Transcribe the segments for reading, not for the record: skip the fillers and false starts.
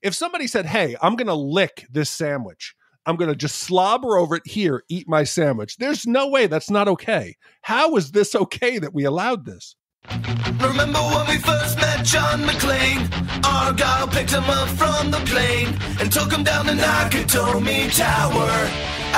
If somebody said, hey, I'm going to lick this sandwich, I'm going to just slobber over it here, eat my sandwich, there's no way that's not okay. How is this okay that we allowed this? Remember when we first met John McClane? Argyle picked him up from the plane and took him down the Nakatomi Tower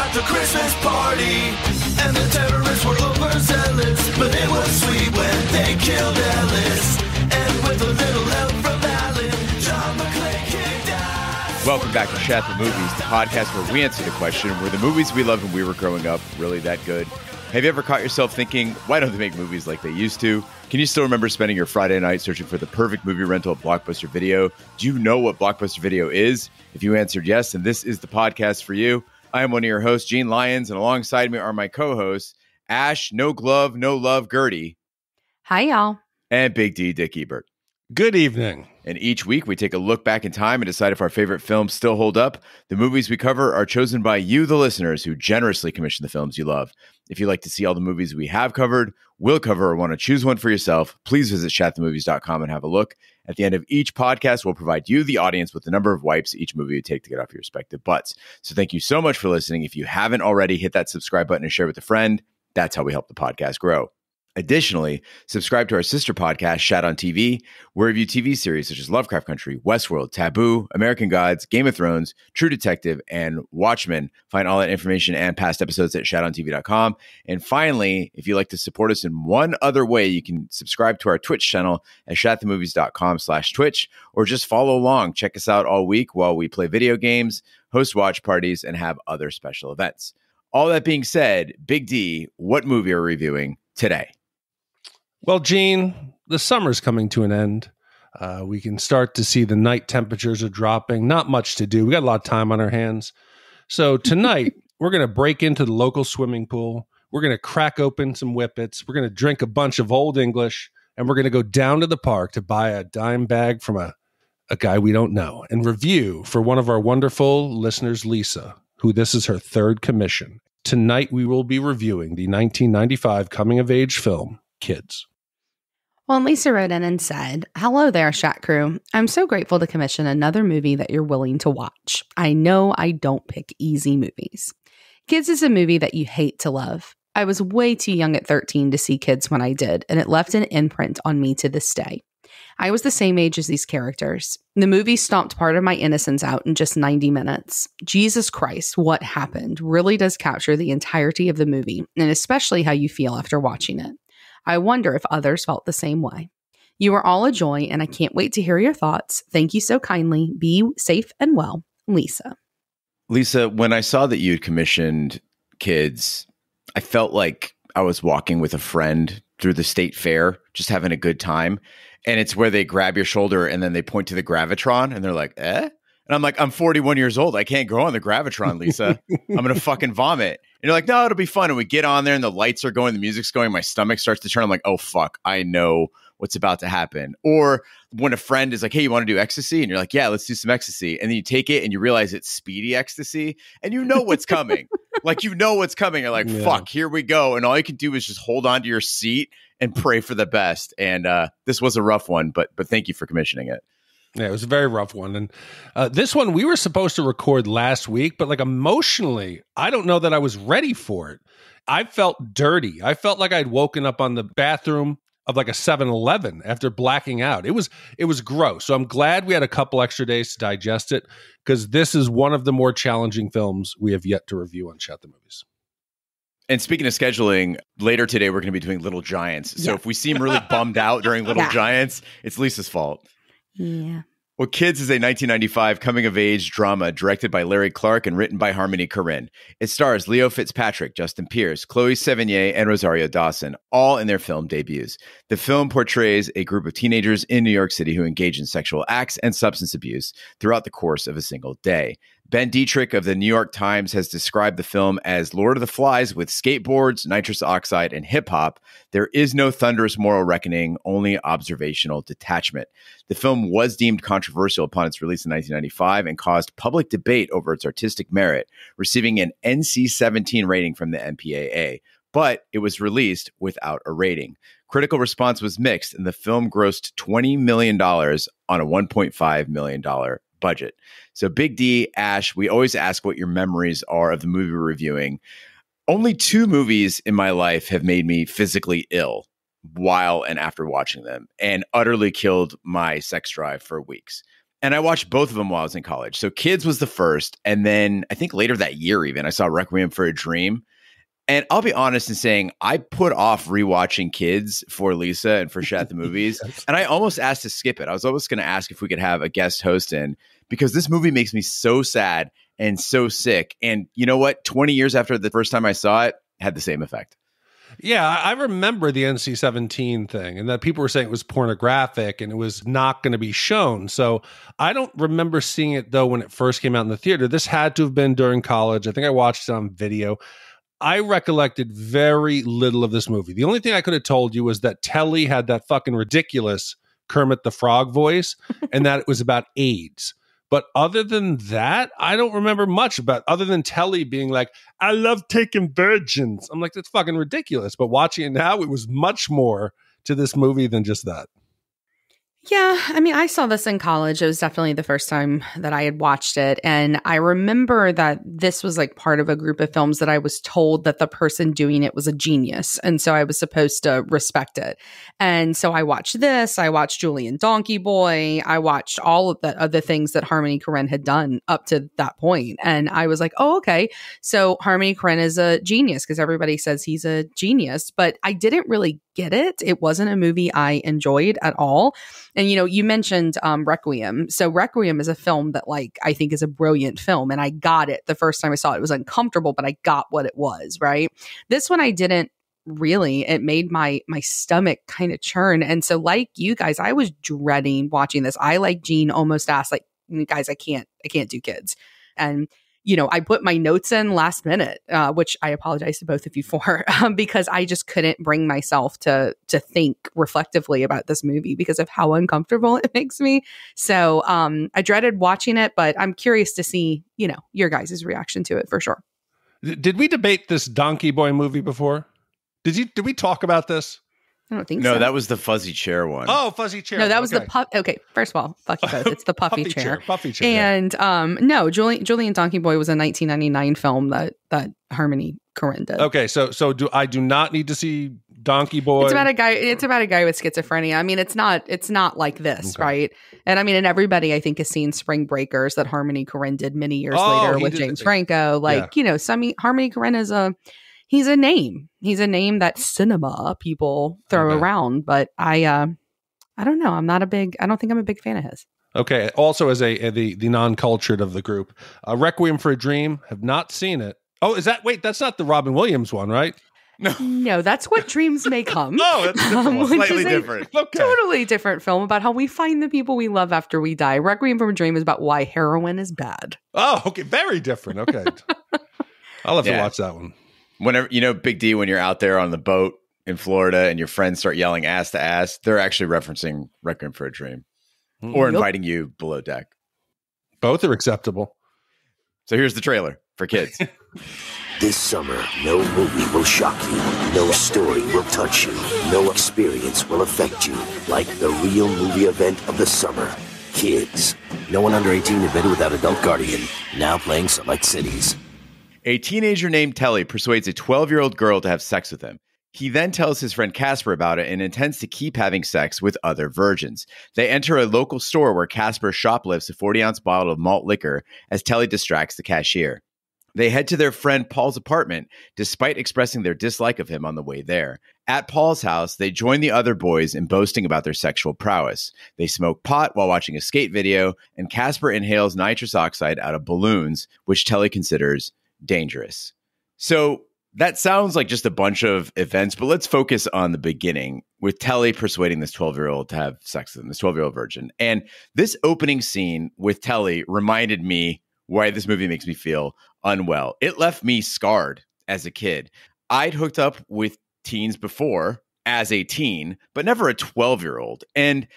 at the Christmas party. And the terrorists were overzealous, but it was sweet when they killed Ellis. And with a little help from Alan, John McClane kicked ass. Welcome back to Shat the Movies, the podcast where we answer the question, were the movies we loved when we were growing up really that good? Have you ever caught yourself thinking, why don't they make movies like they used to? Can you still remember spending your Friday night searching for the perfect movie rental at Blockbuster Video? Do you know what Blockbuster Video is? If you answered yes, then this is the podcast for you. I am one of your hosts, Gene Lyons, and alongside me are my co-hosts, Ash, No Glove, No Love, Gertie. Hi, y'all. And Big D, Dick Ebert. Good evening. And each week we take a look back in time and decide if our favorite films still hold up. The movies we cover are chosen by you, the listeners, who generously commission the films you love. If you'd like to see all the movies we have covered, will cover, or want to choose one for yourself, please visit ShatTheMovies.com and have a look. At the end of each podcast, we'll provide you, the audience, with the number of wipes each movie would take to get off your respective butts. So thank you so much for listening. If you haven't already, hit that subscribe button and share with a friend. That's how we help the podcast grow. Additionally, subscribe to our sister podcast, Shat on TV, where we review TV series such as Lovecraft Country, Westworld, Taboo, American Gods, Game of Thrones, True Detective, and Watchmen. Find all that information and past episodes at ShatOnTV.com. And finally, if you'd like to support us in one other way, you can subscribe to our Twitch channel at ShatTheMovies.com/Twitch, or just follow along. Check us out all week while we play video games, host watch parties, and have other special events. All that being said, Big D, what movie are we reviewing today? Well, Gene, the summer's coming to an end. We can start to see the night temperatures are dropping. Not much to do. We got a lot of time on our hands. So tonight, we're going to break into the local swimming pool. We're going to crack open some whippets. We're going to drink a bunch of Old English. And we're going to go down to the park to buy a dime bag from a guy we don't know. And review for one of our wonderful listeners, Lisa, who this is her third commission. Tonight, we will be reviewing the 1995 coming-of-age film, Kids. Well, Lisa wrote in and said, hello there, Shat Crew. I'm so grateful to commission another movie that you're willing to watch. I know I don't pick easy movies. Kids is a movie that you hate to love. I was way too young at 13 to see Kids when I did, and it left an imprint on me to this day. I was the same age as these characters. The movie stomped part of my innocence out in just 90 minutes. Jesus Christ, what happened really does capture the entirety of the movie, and especially how you feel after watching it. I wonder if others felt the same way. You are all a joy, and I can't wait to hear your thoughts. Thank you so kindly. Be safe and well. Lisa. Lisa, when I saw that you'd commissioned Kids, I felt like I was walking with a friend through the state fair, just having a good time. And it's where they grab your shoulder and then they point to the Gravitron and they're like, eh? And I'm like, I'm 41 years old. I can't go on the Gravitron, Lisa. I'm going to fucking vomit. And you're like, no, it'll be fun. And we get on there and the lights are going, the music's going, my stomach starts to turn. I'm like, oh, fuck, I know what's about to happen. Or when a friend is like, hey, you want to do ecstasy? And you're like, yeah, let's do some ecstasy. And then you take it and you realize it's speedy ecstasy and you know what's coming. Like, you know what's coming. You're like, yeah, fuck, here we go. And all you can do is just hold on to your seat and pray for the best. And this was a rough one, but thank you for commissioning it. Yeah, it was a very rough one. And this one we were supposed to record last week, but like emotionally, I don't know that I was ready for it. I felt dirty. I felt like I'd woken up on the bathroom of like a 7-Eleven after blacking out. It was gross. So I'm glad we had a couple extra days to digest it, because this is one of the more challenging films we have yet to review on Shat the Movies. And speaking of scheduling, later today, we're going to be doing Little Giants. So yeah, if we seem really bummed out during Little Giants, it's Lisa's fault. Yeah. Well, Kids is a 1995 coming-of-age drama directed by Larry Clark and written by Harmony Korine. It stars Leo Fitzpatrick, Justin Pierce, Chloe Sevigny, and Rosario Dawson, all in their film debuts. The film portrays a group of teenagers in New York City who engage in sexual acts and substance abuse throughout the course of a single day. Ben Dietrich of the New York Times has described the film as Lord of the Flies with skateboards, nitrous oxide, and hip-hop. There is no thunderous moral reckoning, only observational detachment. The film was deemed controversial upon its release in 1995 and caused public debate over its artistic merit, receiving an NC-17 rating from the MPAA. But it was released without a rating. Critical response was mixed, and the film grossed $20 million on a $1.5 million budget. So Big D, Ash, we always ask what your memories are of the movie we're reviewing. Only two movies in my life have made me physically ill while and after watching them and utterly killed my sex drive for weeks. And I watched both of them while I was in college. So Kids was the first. And then I think later that year even, I saw Requiem for a Dream. And I'll be honest in saying I put off rewatching Kids for Lisa and for Shat the Movies. And I almost asked to skip it. I was almost going to ask if we could have a guest host in because this movie makes me so sad and so sick. And you know what? 20 years after the first time I saw it, it had the same effect. Yeah, I remember the NC-17 thing and that people were saying it was pornographic and it was not going to be shown. So I don't remember seeing it, though, when it first came out in the theater. This had to have been during college. I think I watched it on video. I recollected very little of this movie. The only thing I could have told you was that Telly had that fucking ridiculous Kermit the Frog voice and that it was about AIDS. But other than that, I don't remember much about other than Telly being like, I love taking virgins. I'm like, that's fucking ridiculous. But watching it now, it was much more to this movie than just that. Yeah. I mean, I saw this in college. It was definitely the first time that I had watched it. And I remember that this was like part of a group of films that I was told that the person doing it was a genius. And so I was supposed to respect it. And so I watched this. I watched Julian Donkey Boy. I watched all of the other things that Harmony Korine had done up to that point. And I was like, oh, okay. So Harmony Korine is a genius because everybody says he's a genius. But I didn't really get it. It wasn't a movie I enjoyed at all. And, you know, you mentioned Requiem. So Requiem is a film that, like, I think is a brilliant film. And I got it the first time I saw it. It was uncomfortable, but I got what it was, right? This one I didn't really. It made my stomach kind of churn. And so, like you guys, I was dreading watching this. I, like Gene, almost asked, like, guys, I can't do Kids. And you know, I put my notes in last minute, which I apologize to both of you for, because I just couldn't bring myself to think reflectively about this movie because of how uncomfortable it makes me. So I dreaded watching it, but I'm curious to see, you know, your guys' reaction to it for sure. Did we debate this Donkey Boy movie before? Did we talk about this? I don't think so. No, that was the fuzzy chair one. Oh, fuzzy chair. No, that was the puffy. Okay, first of all, fuck you both. It's the puffy chair. Puffy chair. And no, Julian Donkey Boy was a 1999 film that Harmony Korine did. Okay, so do I not need to see Donkey Boy? It's about a guy. It's about a guy with schizophrenia. I mean, it's not like this, okay, right? And I mean, and everybody I think has seen Spring Breakers that Harmony Korine did many years later with James Franco. Like, yeah, you know, Harmony Korine is a. He's a name. He's a name that cinema people throw around, but I don't know. I don't think I'm a big fan of his. Okay. Also, as the non-cultured of the group, Requiem for a Dream, have not seen it. Oh, that's not the Robin Williams one, right? No, that's What Dreams May Come. Oh, that's different. Slightly different. Okay. Totally different film about how we find the people we love after we die. Requiem for a Dream is about why heroin is bad. Oh, okay. Very different. Okay. I'll have to watch that one. Whenever, you know, Big D, when you're out there on the boat in Florida and your friends start yelling ass to ass, they're actually referencing Requiem for a Dream or inviting you below deck. Both are acceptable. So here's the trailer for Kids. This summer, no movie will shock you. No story will touch you. No experience will affect you. Like the real movie event of the summer, Kids. No one under 18 admitted without adult guardian. Now playing select cities. A teenager named Telly persuades a 12-year-old girl to have sex with him. He then tells his friend Casper about it and intends to keep having sex with other virgins. They enter a local store where Casper shoplifts a 40-ounce bottle of malt liquor as Telly distracts the cashier. They head to their friend Paul's apartment, despite expressing their dislike of him on the way there. At Paul's house, they join the other boys in boasting about their sexual prowess. They smoke pot while watching a skate video, and Casper inhales nitrous oxide out of balloons, which Telly considers dangerous. So that sounds like just a bunch of events, but let's focus on the beginning with Telly persuading this 12-year-old to have sex with him, this 12-year-old virgin. And this opening scene with Telly reminded me why this movie makes me feel unwell. It left me scarred as a kid. I'd hooked up with teens before as a teen, but never a 12-year-old. And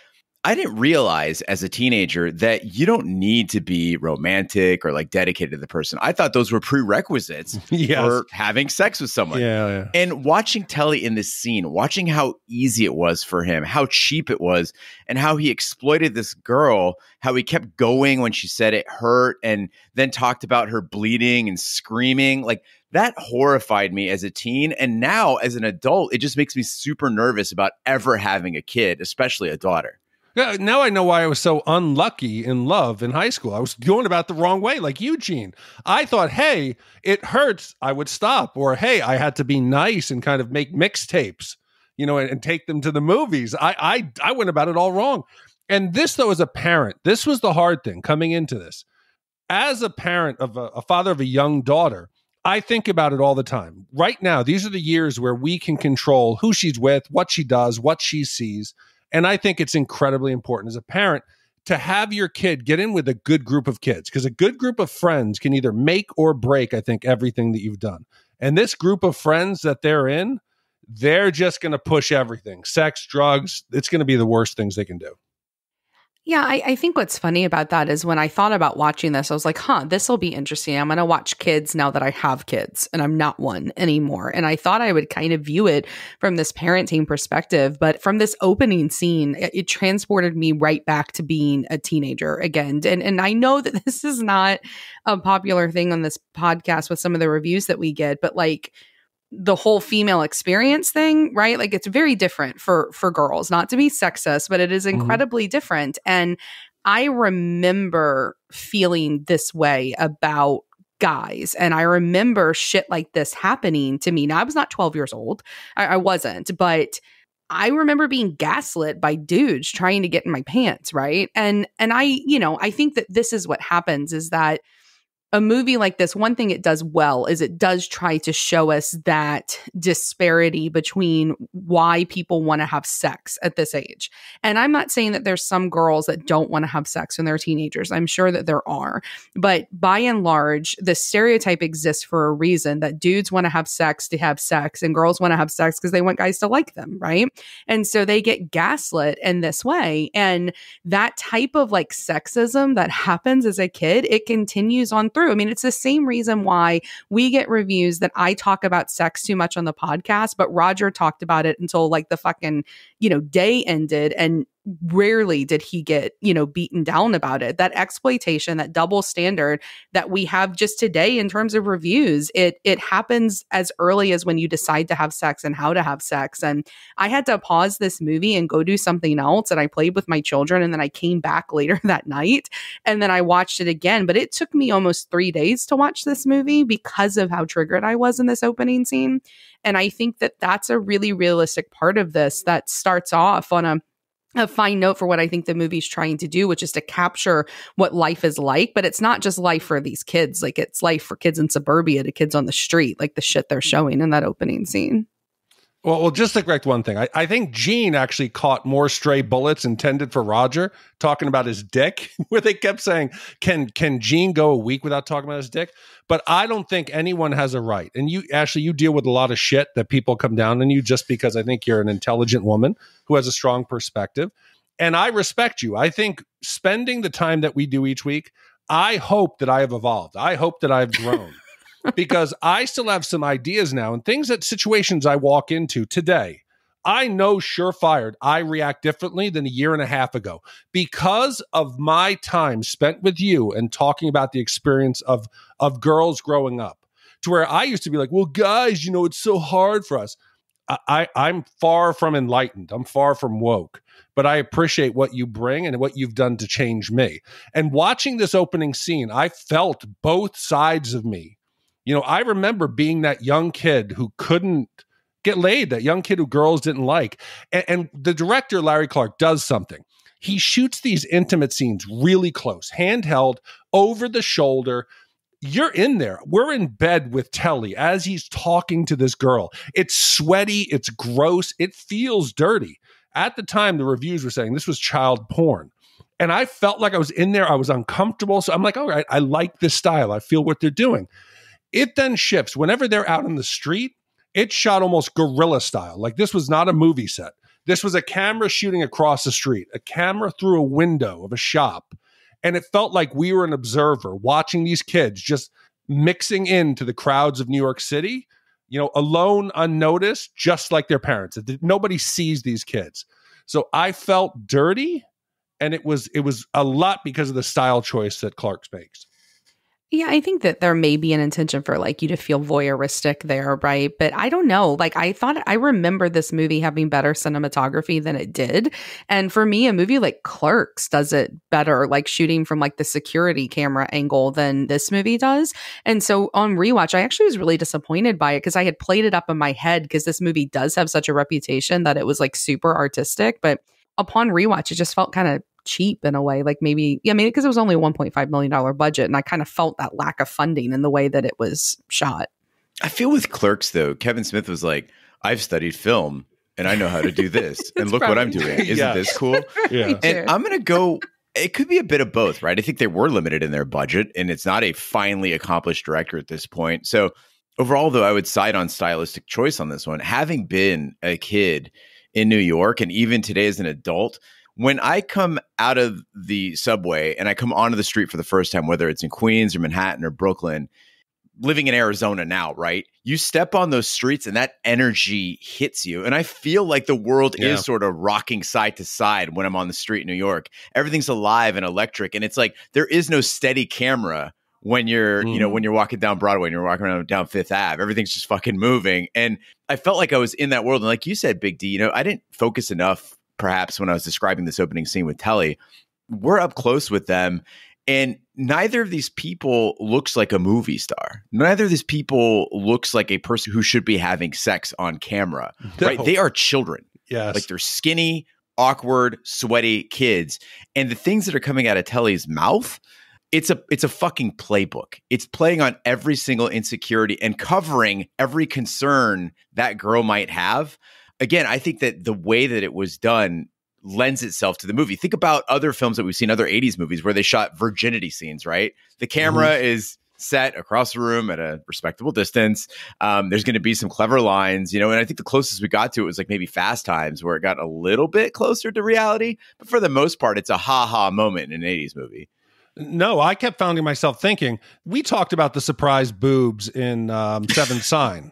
I didn't realize as a teenager that you don't need to be romantic or like dedicated to the person. I thought those were prerequisites for having sex with someone. Yeah. And watching Telly in this scene, watching how easy it was for him, how cheap it was, and how he exploited this girl, how he kept going when she said it hurt and then talked about her bleeding and screaming. Like, that horrified me as a teen. And now as an adult, it just makes me super nervous about ever having a kid, especially a daughter. Yeah, now I know why I was so unlucky in love in high school. I was going about the wrong way, like Eugene. I thought, hey, it hurts, I would stop. Or, hey, I had to be nice and kind of make mixtapes, you know, and take them to the movies. I went about it all wrong. And this, though, as a parent, this was the hard thing coming into this. As a parent of a father of a young daughter, I think about it all the time. Right now, these are the years where we can control who she's with, what she does, what she sees. And I think it's incredibly important as a parent to have your kid get in with a good group of kids, because a good group of friends can either make or break, I think, everything that you've done. And this group of friends that they're in, they're just going to push everything. Sex, drugs, it's going to be the worst things they can do. Yeah, I think what's funny about that is when I thought about watching this, I was like, huh, this will be interesting. I'm going to watch Kids now that I have kids and I'm not one anymore. And I thought I would kind of view it from this parenting perspective. But from this opening scene, it transported me right back to being a teenager again. And I know that this is not a popular thing on this podcast with some of the reviews that we get, but like, the whole female experience thing, right? Like, it's very different for girls, not to be sexist, but it is incredibly different. And I remember feeling this way about guys. And I remember shit like this happening to me. Now, I was not 12 years old. I wasn't, but I remember being gaslit by dudes trying to get in my pants, right? And I, you know, I think that this is what happens is that a movie like this, one thing it does well is it does try to show us that disparity between why people want to have sex at this age. And I'm not saying that there's some girls that don't want to have sex when they're teenagers. I'm sure that there are. But by and large, the stereotype exists for a reason, that dudes want to have sex and girls want to have sex because they want guys to like them, right? And so they get gaslit in this way. And that type of like sexism that happens as a kid, it continues on through. I mean, it's the same reason why we get reviews that I talk about sex too much on the podcast, but Roger talked about it until like the fucking, you know, day ended, and rarely did he get, you know, beaten down about it. That exploitation, that double standard that we have just today in terms of reviews, it happens as early as when you decide to have sex and how to have sex. And I had to pause this movie and go do something else. And I played with my children, and then I came back later that night, and then I watched it again. But it took me almost 3 days to watch this movie because of how triggered I was in this opening scene. And I think that that's a really realistic part of this that starts off on a fine note for what I think the movie's trying to do, which is to capture what life is like. But it's not just life for these kids. Like, it's life for kids in suburbia to kids on the street, like the shit they're showing in that opening scene. Well, just to correct one thing, I think Gene actually caught more stray bullets intended for Roger talking about his dick, where they kept saying, can Gene go a week without talking about his dick? But I don't think anyone has a right. And you, Ashley, you deal with a lot of shit that people come down on you just because I think you're an intelligent woman who has a strong perspective. And I respect you. I think spending the time that we do each week, I hope that I have evolved. I hope that I've grown. Because I still have some ideas now and things that situations I walk into today, I know surefire, I react differently than a year and a half ago because of my time spent with you and talking about the experience of girls growing up, to where I used to be like, well, guys, you know, it's so hard for us. I'm far from enlightened. I'm far from woke, but I appreciate what you bring and what you've done to change me. And watching this opening scene, I felt both sides of me. You know, I remember being that young kid who couldn't get laid, that young kid who girls didn't like. And the director, Larry Clark, does something. He shoots these intimate scenes really close, handheld, over the shoulder. You're in there. We're in bed with Telly as he's talking to this girl. It's sweaty. It's gross. It feels dirty. At the time, the reviews were saying this was child porn. And I felt like I was in there. I was uncomfortable. So I'm like, all right, I like this style. I feel what they're doing. It then shifts. Whenever they're out on the street, it's shot almost guerrilla style. Like, this was not a movie set. This was a camera shooting across the street, a camera through a window of a shop. And it felt like we were an observer watching these kids just mixing into the crowds of New York City, you know, alone, unnoticed, just like their parents. Nobody sees these kids. So I felt dirty, and it was a lot because of the style choice that Clark makes. Yeah, I think that there may be an intention for like you to feel voyeuristic there, right? But I don't know. Like I remember this movie having better cinematography than it did. And for me, a movie like Clerks does it better, like shooting from like the security camera angle than this movie does. And so on rewatch, I actually was really disappointed by it because I had played it up in my head because this movie does have such a reputation that it was like super artistic. But upon rewatch, it just felt kind of cheap in a way, like maybe, yeah, I mean, because it was only a $1.5 million budget, and I kind of felt that lack of funding in the way that it was shot. I feel with Clerks, though, Kevin Smith was like, I've studied film and I know how to do this. And look what I'm doing. Isn't this cool? Yeah. And I'm going to go, it could be a bit of both, right? I think they were limited in their budget, and it's not a finely accomplished director at this point. So overall, though, I would side on stylistic choice on this one. Having been a kid in New York, and even today as an adult, when I come out of the subway and I come onto the street for the first time, whether it's in Queens or Manhattan or Brooklyn, living in Arizona now, right? You step on those streets and that energy hits you. And I feel like the world is sort of rocking side to side when I'm on the street in New York. Everything's alive and electric. And it's like there is no steady camera when you're, you know, when you're walking down Broadway and you're walking around down Fifth Ave, everything's just fucking moving. And I felt like I was in that world. And like you said, Big D, you know, I didn't focus enough, perhaps, when I was describing this opening scene with Telly. We're up close with them, and neither of these people looks like a movie star. Neither of these people looks like a person who should be having sex on camera, right? They are children. Yes. Like, they're skinny, awkward, sweaty kids. And the things that are coming out of Telly's mouth, it's a fucking playbook. It's playing on every single insecurity and covering every concern that girl might have. Again, I think that the way that it was done lends itself to the movie. Think about other films that we've seen, other 80s movies where they shot virginity scenes, right? The camera is set across the room at a respectable distance. There's going to be some clever lines, you know, and I think the closest we got to it was like maybe Fast Times, where it got a little bit closer to reality. But for the most part, it's a ha-ha moment in an 80s movie. No, I kept finding myself thinking, we talked about the surprise boobs in Seventh Sign.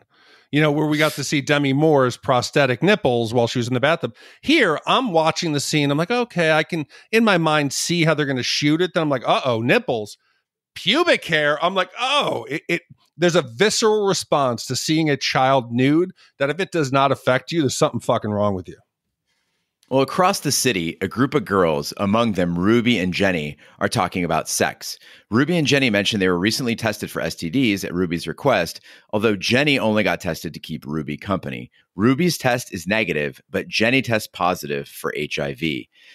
You know, where we got to see Demi Moore's prosthetic nipples while she was in the bathtub. Here, I'm watching the scene. I'm like, okay, I can, in my mind, see how they're going to shoot it. Then I'm like, uh-oh, nipples. Pubic hair. I'm like, oh, there's a visceral response to seeing a child nude that if it does not affect you, there's something fucking wrong with you. Well, across the city, a group of girls, among them Ruby and Jenny, are talking about sex. Ruby and Jenny mentioned they were recently tested for STDs at Ruby's request, although Jenny only got tested to keep Ruby company. Ruby's test is negative, but Jenny tests positive for HIV.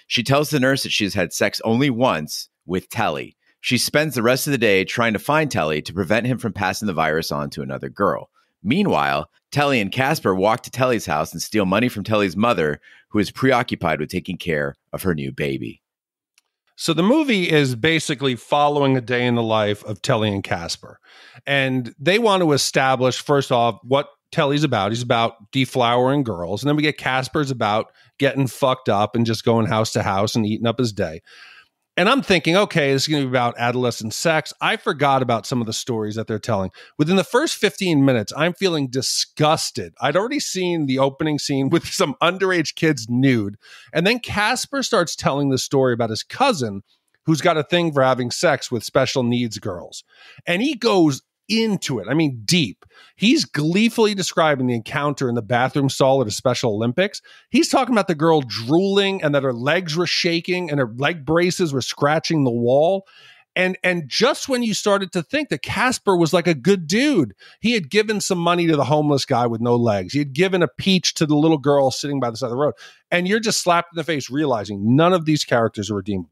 She tells the nurse that she's had sex only once with Telly. She spends the rest of the day trying to find Telly to prevent him from passing the virus on to another girl. Meanwhile, Telly and Casper walk to Telly's house and steal money from Telly's mother, who is preoccupied with taking care of her new baby. So the movie is basically following a day in the life of Telly and Casper. And they want to establish, first off, what Telly's about. He's about deflowering girls. And then we get Casper's about getting fucked up and just going house to house and eating up his day. And I'm thinking, okay, this is going to be about adolescent sex. I forgot about some of the stories that they're telling. Within the first 15 minutes, I'm feeling disgusted. I'd already seen the opening scene with some underage kids nude. And then Casper starts telling the story about his cousin who's got a thing for having sex with special needs girls. And he goes into it. I mean, deep. He's gleefully describing the encounter in the bathroom stall at a Special Olympics. He's talking about the girl drooling and that her legs were shaking and her leg braces were scratching the wall. And just when you started to think that Casper was like a good dude, he had given some money to the homeless guy with no legs. He had given a peach to the little girl sitting by the side of the road. And you're just slapped in the face, realizing none of these characters are redeemable.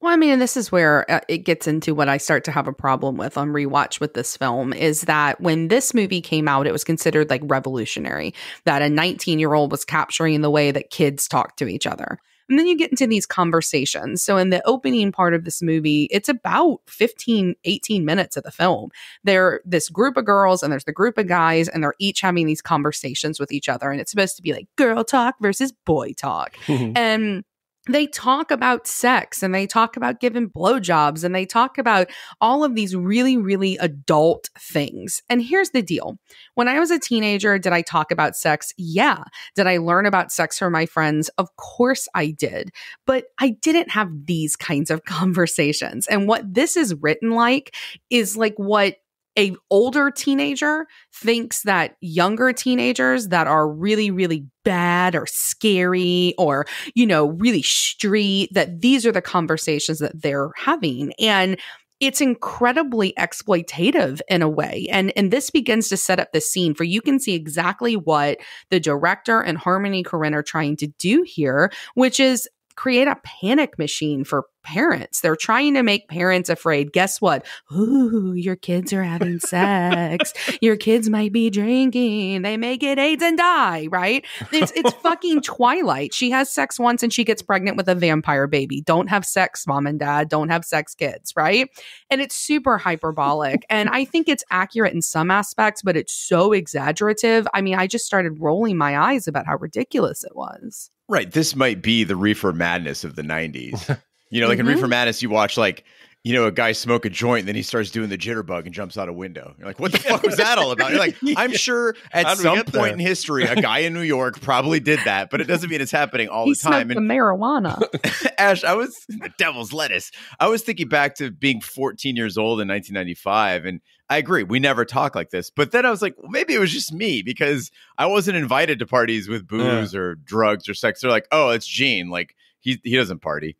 Well, I mean, and this is where it gets into what I start to have a problem with on rewatch with this film, is that when this movie came out, it was considered like revolutionary, that a 19-year-old was capturing the way that kids talk to each other. And then you get into these conversations. So in the opening part of this movie, it's about 15, 18 minutes of the film. They're this group of girls and there's the group of guys, and they're each having these conversations with each other. And it's supposed to be like girl talk versus boy talk. Mm-hmm. And they talk about sex, and they talk about giving blowjobs, and they talk about all of these really, really adult things. And here's the deal. When I was a teenager, did I talk about sex? Yeah. Did I learn about sex from my friends? Of course I did. But I didn't have these kinds of conversations. And what this is written like is like what an older teenager thinks that younger teenagers that are really, really bad or scary or, you know, really street, that these are the conversations that they're having. And it's incredibly exploitative in a way. And this begins to set up the scene for you can see exactly what the director and Harmony Korine are trying to do here, which is create a panic machine for parents. They're trying to make parents afraid. Guess what? Ooh, your kids are having sex. Your kids might be drinking. They may get AIDS and die, right? It's fucking Twilight. She has sex once and she gets pregnant with a vampire baby. Don't have sex, mom and dad. Don't have sex, kids, right? And it's super hyperbolic. And I think it's accurate in some aspects, but it's so exaggerative. I mean, I just started rolling my eyes about how ridiculous it was. Right. This might be the reefer madness of the 90s. You know, like in Reefer Madness, you watch like, you know, a guy smoke a joint and then he starts doing the jitterbug and jumps out a window. You're like, what the fuck was that all about? You're like, I'm sure at some point in history, a guy in New York probably did that, but it doesn't mean it's happening all the time. He smoked the marijuana. Ash, I was the devil's lettuce. I was thinking back to being 14 years old in 1995, and I agree. We never talk like this. But then I was like, well, maybe it was just me because I wasn't invited to parties with booze or drugs or sex. They're like, oh, it's Gene. Like he doesn't party.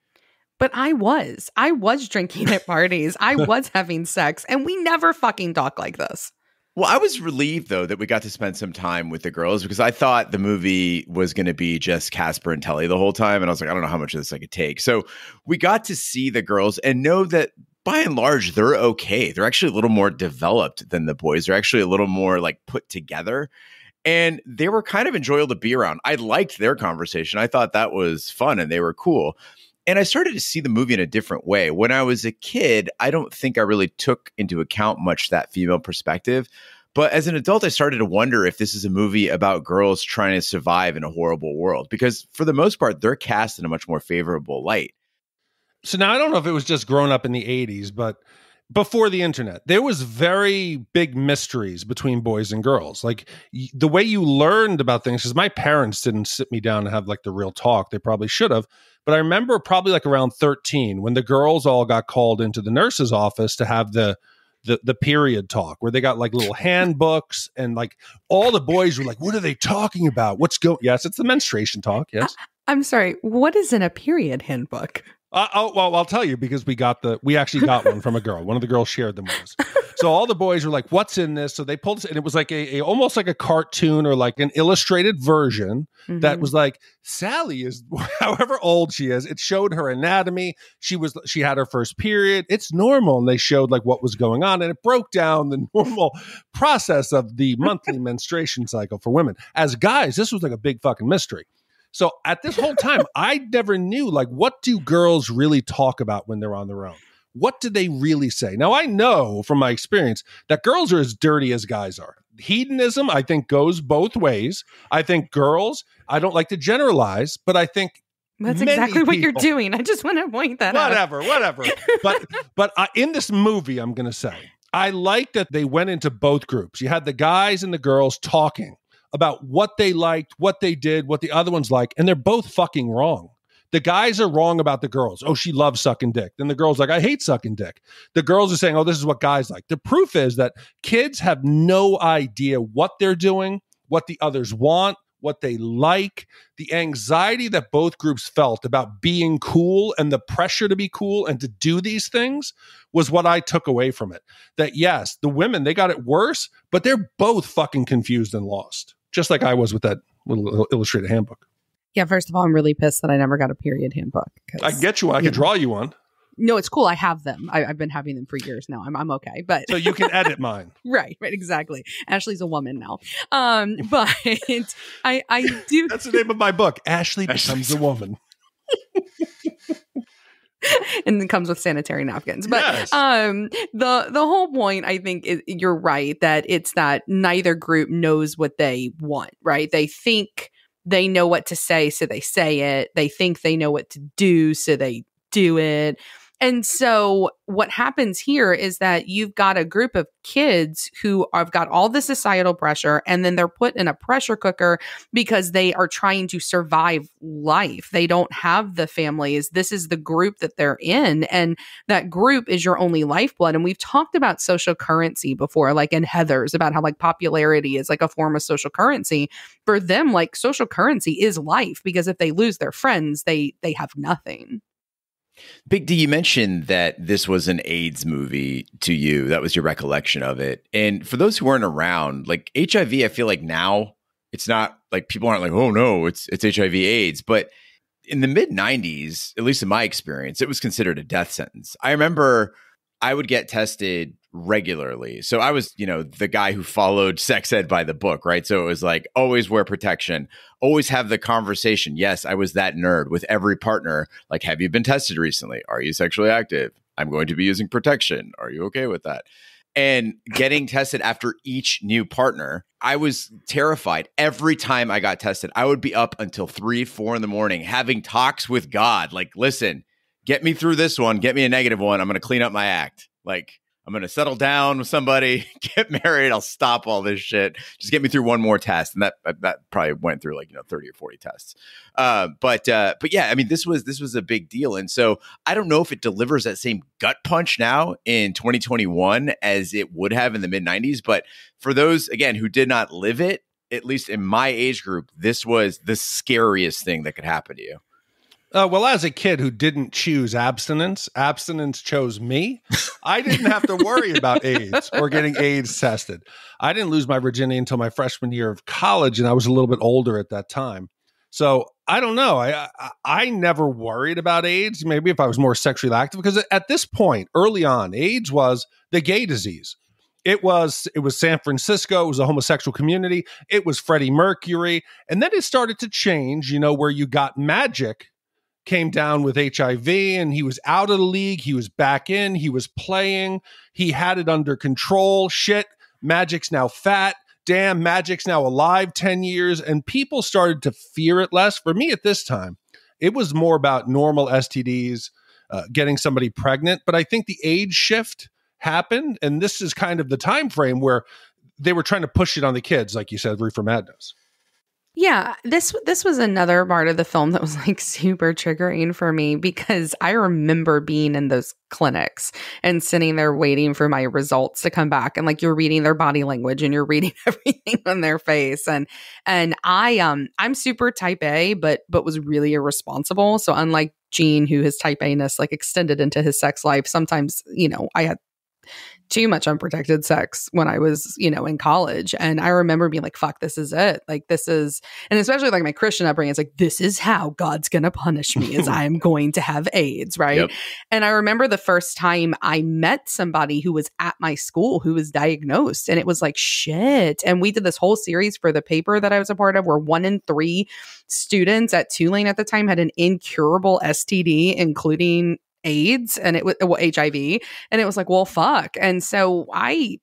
But I was drinking at parties. I was having sex, and we never fucking talk like this. Well, I was relieved, though, that we got to spend some time with the girls because I thought the movie was going to be just Casper and Telly the whole time. And I was like, I don't know how much of this I could take. So we got to see the girls and know that by and large, they're okay. They're actually a little more developed than the boys. They're actually a little more like put together. And they were kind of enjoyable to be around. I liked their conversation. I thought that was fun and they were cool. And I started to see the movie in a different way. When I was a kid, I don't think I really took into account much that female perspective. But as an adult, I started to wonder if this is a movie about girls trying to survive in a horrible world. Because for the most part, they're cast in a much more favorable light. So now I don't know if it was just growing up in the 80s, but before the internet, there was very big mysteries between boys and girls. Like the way you learned about things, because my parents didn't sit me down and have like the real talk. They probably should have. But I remember probably like around 13 when the girls all got called into the nurse's office to have the period talk where they got like little handbooks and like all the boys were like, what are they talking about? What's going? Yes, it's the menstruation talk. Yes. I'm sorry. What is in a period handbook? Well, I'll tell you because we actually got one from a girl. One of the girls shared them with us. So all the boys were like, what's in this? So they pulled this, and it was like almost like a cartoon or like an illustrated version that was like, Sally is however old she is. It showed her anatomy. She had her first period. It's normal. And they showed like what was going on, and it broke down the normal process of the monthly menstruation cycle for women. As guys, this was like a big fucking mystery. So at this whole time, I never knew, like, what do girls really talk about when they're on their own? What do they really say? Now, I know from my experience that girls are as dirty as guys are. Hedonism, I think, goes both ways. I think girls, I don't like to generalize, but I think that's exactly what you're doing. I just want to point that out. Whatever. But in this movie, I'm going to say, I like that they went into both groups. You had the guys and the girls talking about what they liked, what they did, what the other ones like, and they're both fucking wrong. The guys are wrong about the girls. Oh, she loves sucking dick. Then the girl's like, I hate sucking dick. The girls are saying, oh, this is what guys like. The proof is that kids have no idea what they're doing, what the others want, what they like. The anxiety that both groups felt about being cool and the pressure to be cool and to do these things was what I took away from it. That yes, the women, they got it worse, but they're both fucking confused and lost. Just like I was with that little illustrated handbook. Yeah, first of all, I'm really pissed that I never got a period handbook. I can get you one. I can draw you one. No, it's cool. I have them. I've been having them for years now. I'm okay. But so you can edit mine. Right, exactly. Ashley's a woman now. But I do. That's the name of my book. Ashley becomes a woman. And it comes with sanitary napkins. But yes. The whole point, I think, is you're right, that it's that neither group knows what they want, right? They think they know what to say, so they say it. They think they know what to do, so they do it. And so what happens here is that you've got a group of kids who have got all the societal pressure, and then they're put in a pressure cooker because they are trying to survive life. They don't have the families. This is the group that they're in, and that group is your only lifeblood. And we've talked about social currency before, like in Heathers, about how like popularity is like a form of social currency. For them, like social currency is life, because if they lose their friends, they have nothing. Big D, you mentioned that this was an AIDS movie to you. That was your recollection of it. And for those who weren't around, like HIV, I feel like now it's not like people aren't like, oh no, it's HIV AIDS. But in the mid 90s, at least in my experience, it was considered a death sentence. I remember I would get tested regularly. So I was, you know, the guy who followed sex ed by the book, right? So it was like, always wear protection, always have the conversation. Yes, I was that nerd with every partner. Like, have you been tested recently? Are you sexually active? I'm going to be using protection. Are you okay with that? And getting tested after each new partner, I was terrified. Every time I got tested, I would be up until 3, 4 in the morning, having talks with God. Like, listen, get me through this one. Get me a negative one. I'm going to clean up my act. Like, I'm going to settle down with somebody, get married. I'll stop all this shit. Just get me through one more test. And that probably went through like, you know, 30 or 40 tests. But yeah, I mean, this was a big deal. And so I don't know if it delivers that same gut punch now in 2021 as it would have in the mid 90s. But for those, again, who did not live it, at least in my age group, this was the scariest thing that could happen to you. Well, as a kid who didn't choose abstinence chose me. I didn't have to worry about AIDS or getting AIDS tested. I didn't lose my virginity until my freshman year of college, and I was a little bit older at that time. So I don't know. I never worried about AIDS. Maybe if I was more sexually active, because at this point, early on, AIDS was the gay disease. It was San Francisco. It was a homosexual community. It was Freddie Mercury. And then it started to change, you know, where you got Magic. Came down with HIV, and he was out of the league. He was back in. He was playing. He had it under control. Shit, Magic's now fat. Damn, Magic's now alive 10 years. And people started to fear it less. For me at this time, it was more about normal STDs, getting somebody pregnant. But I think the age shift happened. And this is kind of the time frame where they were trying to push it on the kids, like you said, Reefer Madness. Yeah, this was another part of the film that was like super triggering for me, because I remember being in those clinics and sitting there waiting for my results to come back, and like you're reading their body language and you're reading everything on their face, and I'm super type A, but was really irresponsible. So unlike Gene, who his type A-ness like extended into his sex life, sometimes, you know, I had too much unprotected sex when I was, you know, in college. And I remember being like, fuck, this is it. Like, this is, and especially like my Christian upbringing, it's like, this is how God's going to punish me, is I'm going to have AIDS. Right. Yep. And I remember the first time I met somebody who was at my school who was diagnosed, and it was like, shit. And we did this whole series for the paper that I was a part of, where 1 in 3 students at Tulane at the time had an incurable STD, including AIDS, and it was, well, HIV, and it was like, well, fuck. And so I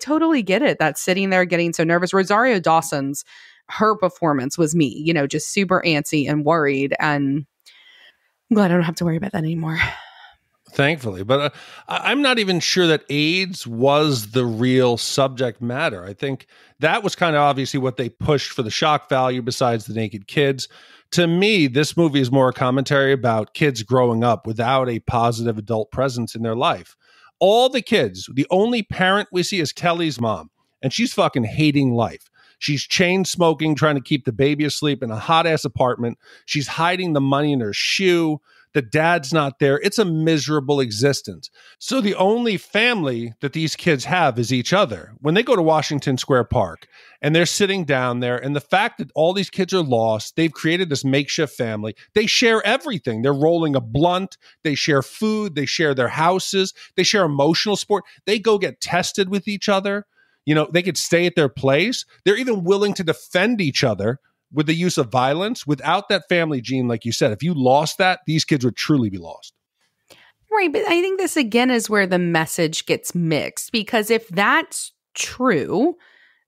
totally get it. That sitting there getting so nervous. Rosario Dawson's, her performance was me, you know, just super antsy and worried. And I'm glad I don't have to worry about that anymore. Thankfully. But I'm not even sure that AIDS was the real subject matter. I think that was kind of obviously what they pushed for the shock value, besides the naked kids. To me, this movie is more a commentary about kids growing up without a positive adult presence in their life. All the kids, the only parent we see is Telly's mom, and she's fucking hating life. She's chain smoking, trying to keep the baby asleep in a hot ass apartment. She's hiding the money in her shoe. The dad's not there. It's a miserable existence. So the only family that these kids have is each other. When they go to Washington Square Park and they're sitting down there, and the fact that all these kids are lost, they've created this makeshift family. They share everything. They're rolling a blunt. They share food. They share their houses. They share emotional support. They go get tested with each other. You know, they could stay at their place. They're even willing to defend each other with the use of violence. Without that family gene, like you said, if you lost that, these kids would truly be lost. Right. But I think this again is where the message gets mixed, because if that's true,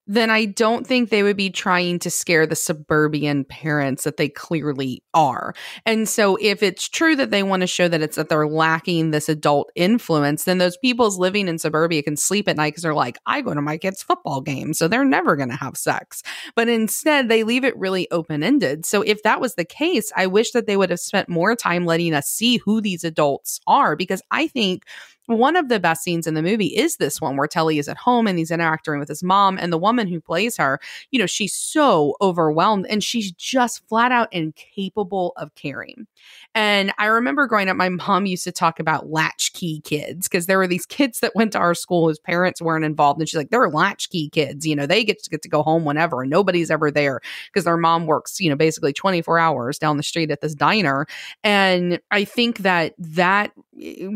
then I don't think they would be trying to scare the suburban parents that they clearly are. And so if it's true that they want to show that it's that they're lacking this adult influence, then those people's living in suburbia can sleep at night because they're like, I go to my kids' football game, so they're never going to have sex. But instead, they leave it really open-ended. So if that was the case, I wish that they would have spent more time letting us see who these adults are, because I think one of the best scenes in the movie is this one where Telly is at home and he's interacting with his mom, and the woman who plays her, you know, she's so overwhelmed and she's just flat out incapable of caring. And I remember growing up, my mom used to talk about latchkey kids, because there were these kids that went to our school whose parents weren't involved. And she's like, they're latchkey kids. You know, they get to go home whenever and nobody's ever there because their mom works, you know, basically 24 hours down the street at this diner. And I think that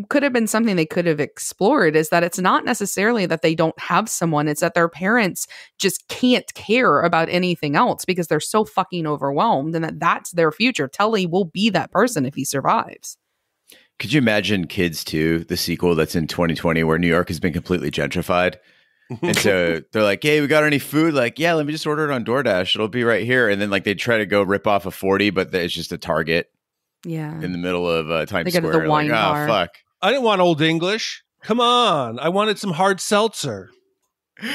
could have been something they could have explored, is that it's not necessarily that they don't have someone, it's that their parents just can't care about anything else because they're so fucking overwhelmed, and that's their future. Telly will be that person if he survives. Could you imagine Kids 2, the sequel that's in 2020, where New York has been completely gentrified? And so they're like, hey, we got any food? Like, yeah, let me just order it on DoorDash. It'll be right here. And then like they try to go rip off a 40, but it's just a Target. Yeah. In the middle of Times Square. They go to the wine bar. Oh, fuck. I didn't want Old English. Come on. I wanted some hard seltzer.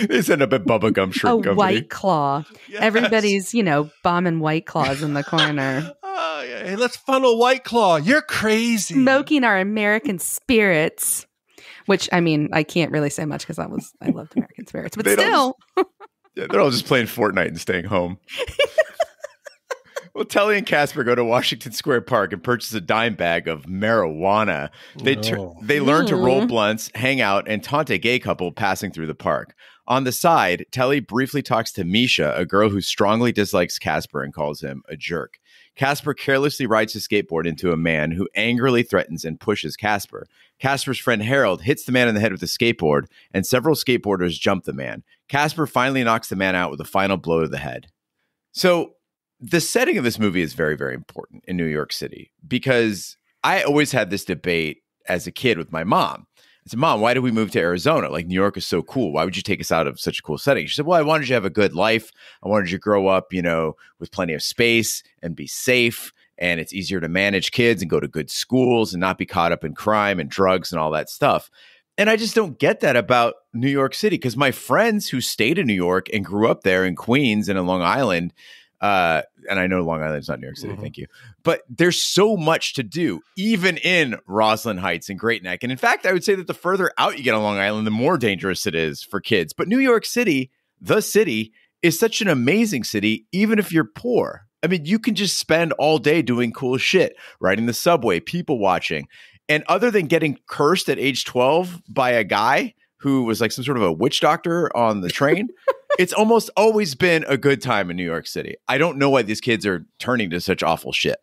They send up a Bubba Gum Shrimp Company. White Claw. Yes. Everybody's, you know, bombing White Claws in the corner. Oh, yeah. Hey, let's funnel White Claw. You're crazy. Smoking our American spirits. Which, I mean, I can't really say much because I loved American spirits. But still. Yeah, they're all just playing Fortnite and staying home. Well, Telly and Casper go to Washington Square Park and purchase a dime bag of marijuana. They learn to roll blunts, hang out, and taunt a gay couple passing through the park. On the side, Telly briefly talks to Misha, a girl who strongly dislikes Casper and calls him a jerk. Casper carelessly rides his skateboard into a man who angrily threatens and pushes Casper. Casper's friend Harold hits the man in the head with a skateboard, and several skateboarders jump the man. Casper finally knocks the man out with a final blow to the head. So the setting of this movie is very, very important in New York City, because I always had this debate as a kid with my mom. I said, Mom, why did we move to Arizona? Like, New York is so cool. Why would you take us out of such a cool setting? She said, well, I wanted you to have a good life. I wanted you to grow up, you know, with plenty of space and be safe. And it's easier to manage kids and go to good schools and not be caught up in crime and drugs and all that stuff. And I just don't get that about New York City, because my friends who stayed in New York and grew up there in Queens and in Long Island, and I know Long Island's not New York City, thank you, but there's so much to do, even in Roslyn Heights and Great Neck. And in fact, I would say that the further out you get on Long Island, the more dangerous it is for kids. But New York City, the city, is such an amazing city, even if you're poor. I mean, you can just spend all day doing cool shit, riding the subway, people watching. And other than getting cursed at age 12 by a guy who was like some sort of a witch doctor on the train, it's almost always been a good time in New York City. I don't know why these kids are turning to such awful shit.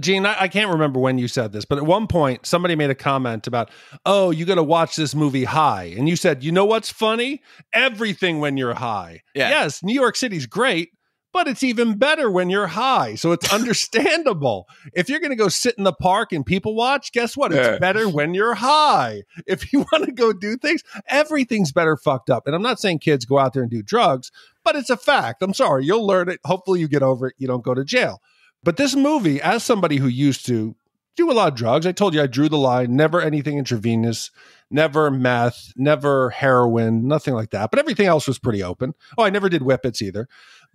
Gene, I can't remember when you said this, but at one point, somebody made a comment about, oh, you got to watch this movie high. And you said, you know what's funny? Everything when you're high. Yeah. Yes, New York City's great, but it's even better when you're high. So it's understandable. If you're going to go sit in the park and people watch, guess what? It's better when you're high. If you want to go do things, everything's better fucked up. And I'm not saying kids go out there and do drugs, but it's a fact. I'm sorry. You'll learn it. Hopefully you get over it. You don't go to jail. But this movie, as somebody who used to do a lot of drugs, I told you I drew the line, never anything intravenous, never meth, never heroin, nothing like that. But everything else was pretty open. Oh, I never did whippets either.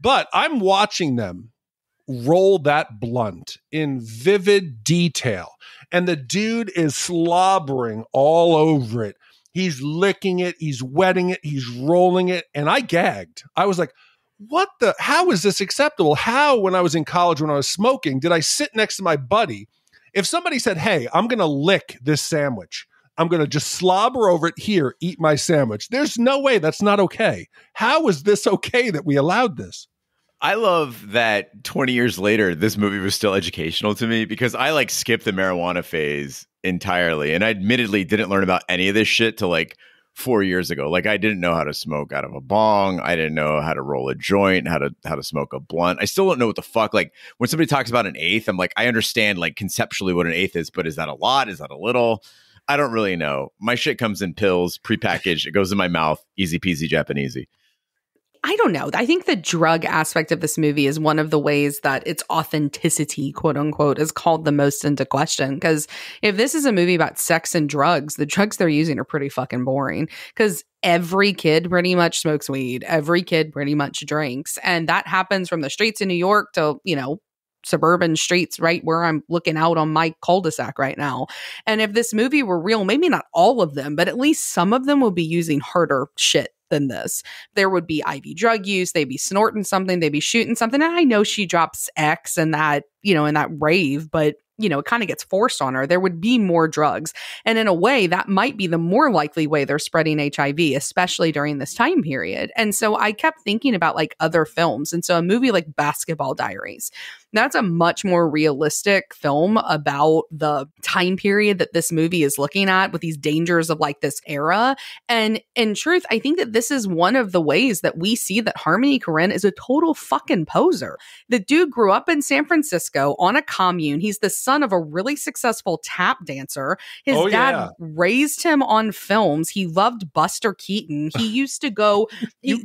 But I'm watching them roll that blunt in vivid detail. And the dude is slobbering all over it. He's licking it. He's wetting it. He's rolling it. And I gagged. I was like, what the? How is this acceptable? How, when I was in college, when I was smoking, did I sit next to my buddy? If somebody said, hey, I'm going to lick this sandwich, I'm going to just slobber over it here, eat my sandwich, there's no way that's not okay. How is this okay that we allowed this? I love that 20 years later, this movie was still educational to me, because I like skipped the marijuana phase entirely. And I admittedly didn't learn about any of this shit till like 4 years ago. Like, I didn't know how to smoke out of a bong. I didn't know how to roll a joint, how to smoke a blunt. I still don't know what the fuck. Like, when somebody talks about an eighth, I'm like, I understand, like, conceptually what an eighth is, but is that a lot? Is that a little? I don't really know. My shit comes in pills, prepackaged. It goes in my mouth. Easy peasy, Japanesey. I don't know. I think the drug aspect of this movie is one of the ways that its authenticity, quote unquote, is called the most into question. Because if this is a movie about sex and drugs, the drugs they're using are pretty fucking boring. Because every kid pretty much smokes weed. Every kid pretty much drinks. And that happens from the streets in New York to, you know, suburban streets right where I'm looking out on my cul-de-sac right now. And if this movie were real, maybe not all of them, but at least some of them would be using harder shit than this. There would be IV drug use. They'd be snorting something. They'd be shooting something. And I know she drops X and that, you know, in that rave, but, you know, it kind of gets forced on her. There would be more drugs. And in a way, that might be the more likely way they're spreading HIV, especially during this time period. And so I kept thinking about, like, other films. And so a movie like Basketball Diaries, that's a much more realistic film about the time period that this movie is looking at with these dangers of, like, this era. And in truth, I think that this is one of the ways that we see that Harmony Korine is a total fucking poser. The dude grew up in San Francisco on a commune. He's the son of a really successful tap dancer. His dad raised him on films. He loved Buster Keaton. He used to go,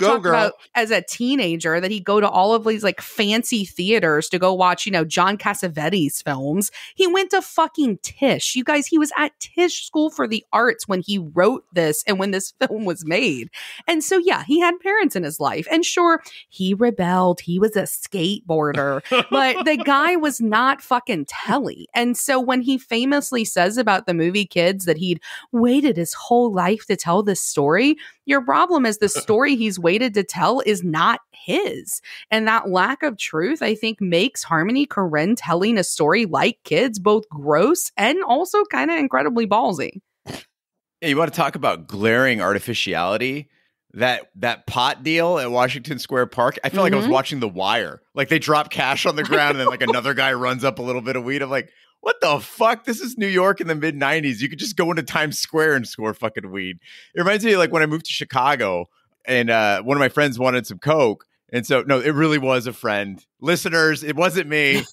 about as a teenager that he'd go to all of these, like, fancy theaters to go watch, you know, John Cassavetes films. He went to fucking Tisch. You guys, he was at Tisch School for the Arts when he wrote this and when this film was made. And so, yeah, he had parents in his life. And sure, he rebelled. He was a skateboarder. But the guy was not fucking Telly. And so when he famously says about the movie Kids that he'd waited his whole life to tell this story, your problem is the story he's waited to tell is not his. And that lack of truth, I think, makes Harmony Korine telling a story like Kids both gross and also kind of incredibly ballsy. Yeah, you want to talk about glaring artificiality? That pot deal at Washington Square Park, I felt like I was watching The Wire. Like, they drop cash on the ground and then, like, another guy runs up a little bit of weed. I'm like, what the fuck? This is New York in the mid-90s. You could just go into Times Square and score fucking weed. It reminds me of, like, when I moved to Chicago and one of my friends wanted some coke. And so, no, it really was a friend. Listeners, it wasn't me.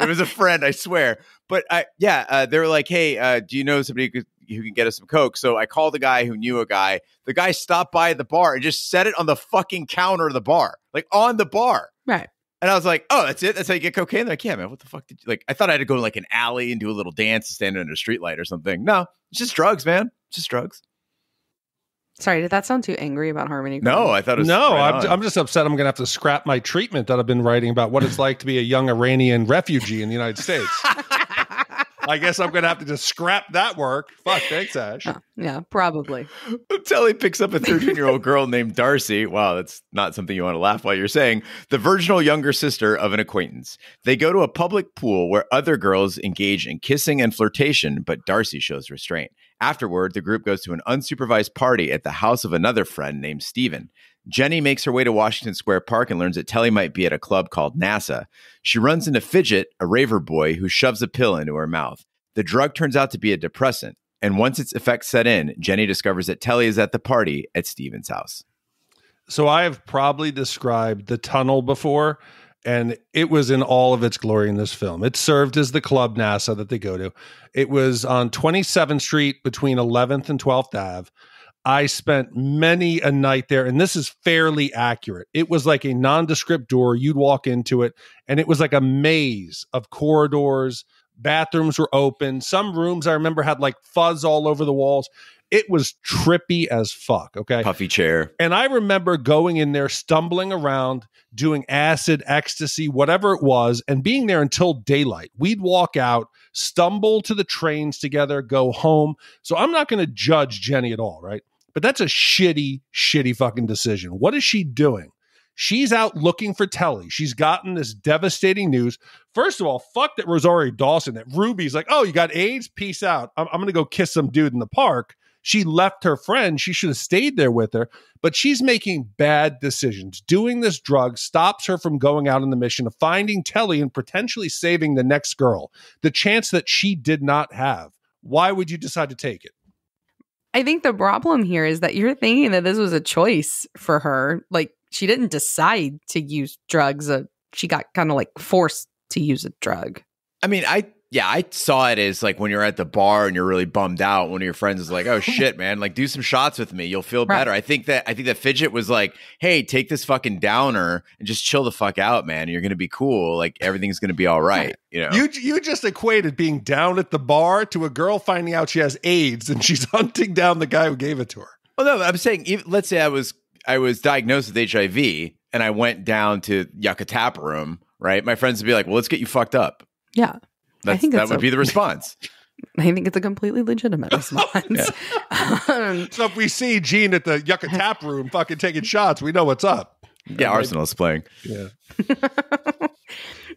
It was a friend, I swear. But, they were like, hey, do you know somebody who can get us some coke? So I called the guy who knew a guy. The guy stopped by the bar and just set it on the fucking counter of the bar, like on the bar. Right. And I was like, oh, that's it? That's how you get cocaine? They're like, yeah, man, what the fuck did you like? I thought I had to go to, like, an alley and do a little dance and stand under a streetlight or something. No, it's just drugs, man. It's just drugs. Sorry, did that sound too angry about Harmony Korine? No, I thought it was... No, I'm just upset I'm going to have to scrap my treatment that I've been writing about what it's like to be a young Iranian refugee in the United States. I guess I'm going to have to just scrap that work. Fuck, thanks, Ash. Yeah, probably. Telly picks up a 13-year-old girl named Darcy. Wow, that's not something you want to laugh while you're saying. The virginal younger sister of an acquaintance. They go to a public pool where other girls engage in kissing and flirtation, but Darcy shows restraint. Afterward, the group goes to an unsupervised party at the house of another friend named Steven. Jenny makes her way to Washington Square Park and learns that Telly might be at a club called NASA. She runs into Fidget, a raver boy, who shoves a pill into her mouth. The drug turns out to be a depressant, and once its effects set in, Jenny discovers that Telly is at the party at Steven's house. So I have probably described the tunnel before, and it was in all of its glory in this film. It served as the club NASA that they go to. It was on 27th Street between 11th and 12th Ave. I spent many a night there, and this is fairly accurate. It was like a nondescript door. You'd walk into it, and it was like a maze of corridors. Bathrooms were open. Some rooms I remember had, like, fuzz all over the walls. It was trippy as fuck, okay? Puffy chair. And I remember going in there, stumbling around, doing acid, ecstasy, whatever it was, and being there until daylight. We'd walk out, stumble to the trains together, go home. So I'm not going to judge Jenny at all, right? But that's a shitty, shitty fucking decision. What is she doing? She's out looking for Telly. She's gotten this devastating news. First of all, fuck that Rosario Dawson, that Ruby's like, oh, you got AIDS? Peace out. I'm going to go kiss some dude in the park. She left her friend. She should have stayed there with her. But she's making bad decisions. Doing this drug stops her from going out on the mission of finding Telly and potentially saving the next girl. The chance that she did not have. Why would you decide to take it? I think the problem here is that you're thinking that this was a choice for her. Like, she didn't decide to use drugs. She got kind of like forced to use a drug. I mean, I saw it as like when you're at the bar and you're really bummed out, one of your friends is like, oh shit, man, like do some shots with me. You'll feel better. Right. I think that Fidget was like, hey, take this fucking downer and just chill the fuck out, man. You're going to be cool. Like everything's going to be all right. You know, you just equated being down at the bar to a girl finding out she has AIDS and she's hunting down the guy who gave it to her. Oh no, I'm saying, even, let's say I was diagnosed with HIV and I went down to Yucca Tap Room, right? My friends would be like, well, let's get you fucked up. Yeah. I think that would be the response. I think it's a completely legitimate response. So if we see Gene at the Yucca Tap Room fucking taking shots, we know what's up. Yeah, Arsenal's playing. Yeah.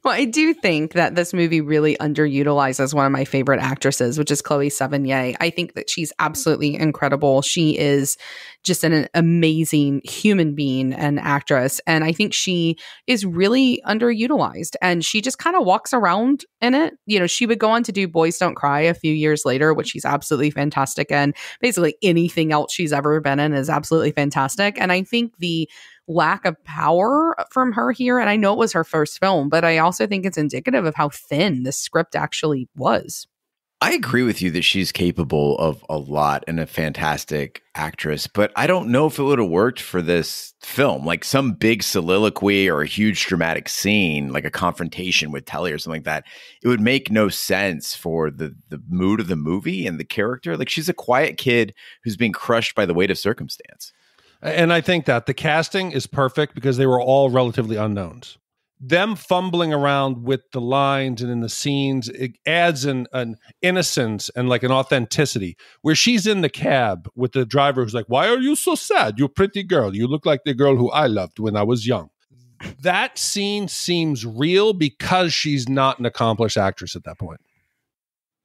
Well, I do think that this movie really underutilizes one of my favorite actresses, which is Chloe Sevigny. I think that she's absolutely incredible. She is just an amazing human being and actress. And I think she is really underutilized. And she just kind of walks around in it. You know, she would go on to do Boys Don't Cry a few years later, which she's absolutely fantastic in. Basically anything else she's ever been in is absolutely fantastic. And I think the lack of power from her here, and I know it was her first film, but I also think it's indicative of how thin the script actually was. I agree with you that she's capable of a lot and a fantastic actress, but I don't know if it would have worked for this film, like some big soliloquy or a huge dramatic scene, like a confrontation with Telly or something like that. It would make no sense for the mood of the movie and the character. Like, she's a quiet kid who's being crushed by the weight of circumstance. And I think that the casting is perfect because they were all relatively unknowns. Them fumbling around with the lines and in the scenes, it adds an innocence and like an authenticity. Where she's in the cab with the driver who's like, why are you so sad? You pretty girl. You look like the girl who I loved when I was young. That scene seems real because she's not an accomplished actress at that point.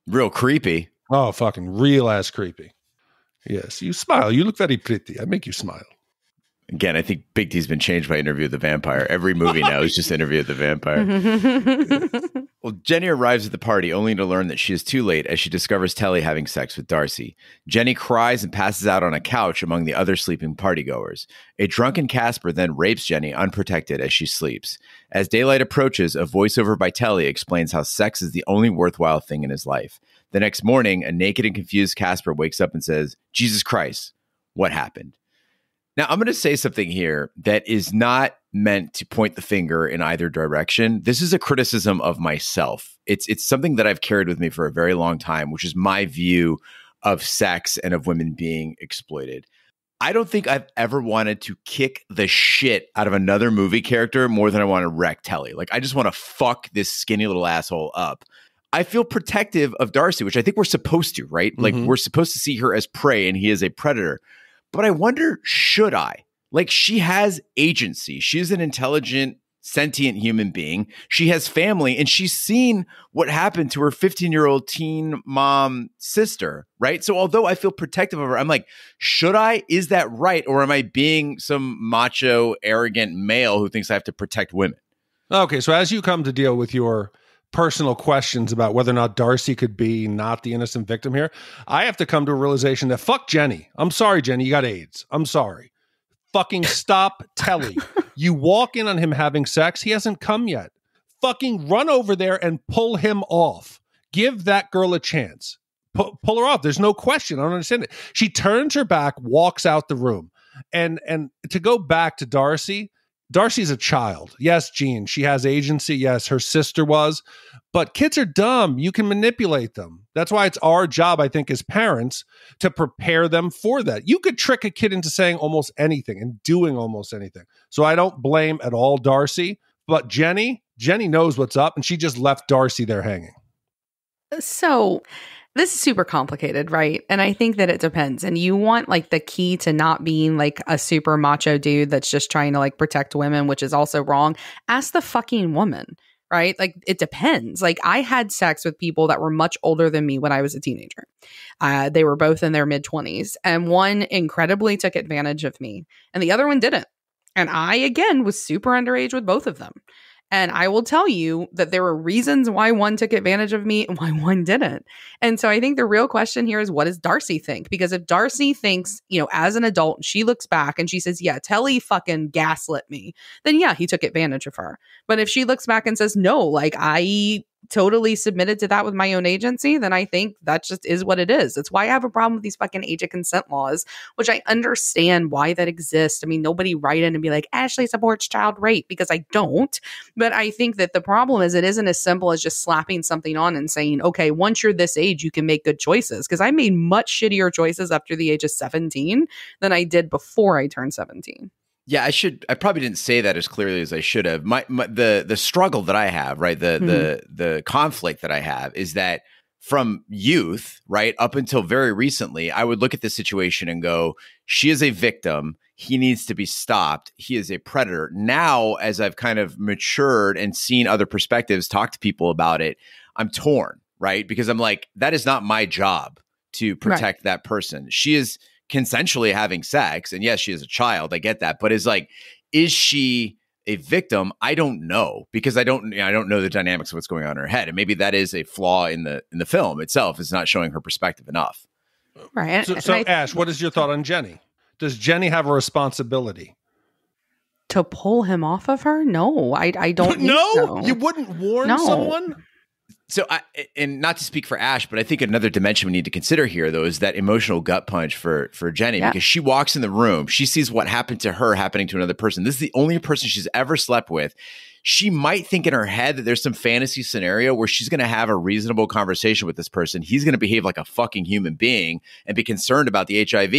Real creepy. Oh, fucking real ass creepy. Yes, you smile. You look very pretty. I make you smile. Again, I think Big T's been changed by Interview with the Vampire. Every movie now is just Interview with the Vampire. Yes. Well, Jenny arrives at the party only to learn that she is too late as she discovers Telly having sex with Darcy. Jenny cries and passes out on a couch among the other sleeping partygoers. A drunken Casper then rapes Jenny unprotected as she sleeps. As daylight approaches, a voiceover by Telly explains how sex is the only worthwhile thing in his life. The next morning, a naked and confused Casper wakes up and says, Jesus Christ, what happened? Now, I'm going to say something here that is not meant to point the finger in either direction. This is a criticism of myself. It's something that I've carried with me for a very long time, which is my view of sex and of women being exploited. I don't think I've ever wanted to kick the shit out of another movie character more than I want to wreck Telly. Like, I just want to fuck this skinny little asshole up. I feel protective of Darcy, which I think we're supposed to, right? Like, we're supposed to see her as prey and he is a predator. But I wonder, should I? Like, she has agency. She's an intelligent, sentient human being. She has family, and she's seen what happened to her 15-year-old teen mom sister, right? So although I feel protective of her, I'm like, should I? Is that right? Or am I being some macho, arrogant male who thinks I have to protect women? Okay, so as you come to deal with your personal questions about whether or not Darcy could be not the innocent victim here, I have to come to a realization that fuck Jenny. I'm sorry, Jenny, you got AIDS. I'm sorry. Fucking stop Telly. You walk in on him having sex. He hasn't come yet. Fucking run over there and pull him off. Give that girl a chance. Pull her off. There's no question. I don't understand it. She turns her back, walks out the room. And to go back to Darcy, Darcy's a child. Yes, Gene, she has agency. Yes, her sister was. But kids are dumb. You can manipulate them. That's why it's our job, I think, as parents to prepare them for that. You could trick a kid into saying almost anything and doing almost anything. So I don't blame at all Darcy. But Jenny knows what's up, and she just left Darcy there hanging. So this is super complicated, right? And I think that it depends. And you want like the key to not being like a super macho dude that's just trying to like protect women, which is also wrong. Ask the fucking woman, right? Like, it depends. Like, I had sex with people that were much older than me when I was a teenager. They were both in their mid-20s, and one incredibly took advantage of me and the other one didn't. And I, again, was super underage with both of them. And I will tell you that there were reasons why one took advantage of me and why one didn't. And so I think the real question here is, what does Darcy think? Because if Darcy thinks, you know, as an adult, she looks back and she says, yeah, Telly fucking gaslit me, then yeah, he took advantage of her. But if she looks back and says, no, like I totally submitted to that with my own agency, then I think that just is what it is. That's why I have a problem with these fucking age of consent laws, which I understand why that exists. I mean, nobody write in and be like, Ashley supports child rape, because I don't. But I think that the problem is it isn't as simple as just slapping something on and saying, okay, once you're this age, you can make good choices. Because I made much shittier choices after the age of 17 than I did before I turned 17. Yeah, I probably didn't say that as clearly as I should have. The struggle that I have, right, the conflict that I have is that from youth, right, up until very recently, I would look at this situation and go, she is a victim. He needs to be stopped. He is a predator. Now, as I've kind of matured and seen other perspectives, talked to people about it, I'm torn, right? Because I'm like, that is not my job to protect that person. She is consensually having sex, and yes, she is a child, I get that, but it's like, is she a victim? I don't know, because I don't know the dynamics of what's going on in her head, and maybe that is a flaw in the film itself. It's not showing her perspective enough, right? So Ash, what is your thought on Jenny? Does Jenny have a responsibility to pull him off of her? No, I don't. No, so you wouldn't warn someone. So, and not to speak for Ash, but I think another dimension we need to consider here, though, is that emotional gut punch for Jenny, because she walks in the room. She sees what happened to her happening to another person. This is the only person she's ever slept with. She might think in her head that there's some fantasy scenario where she's going to have a reasonable conversation with this person. He's going to behave like a fucking human being and be concerned about the HIV.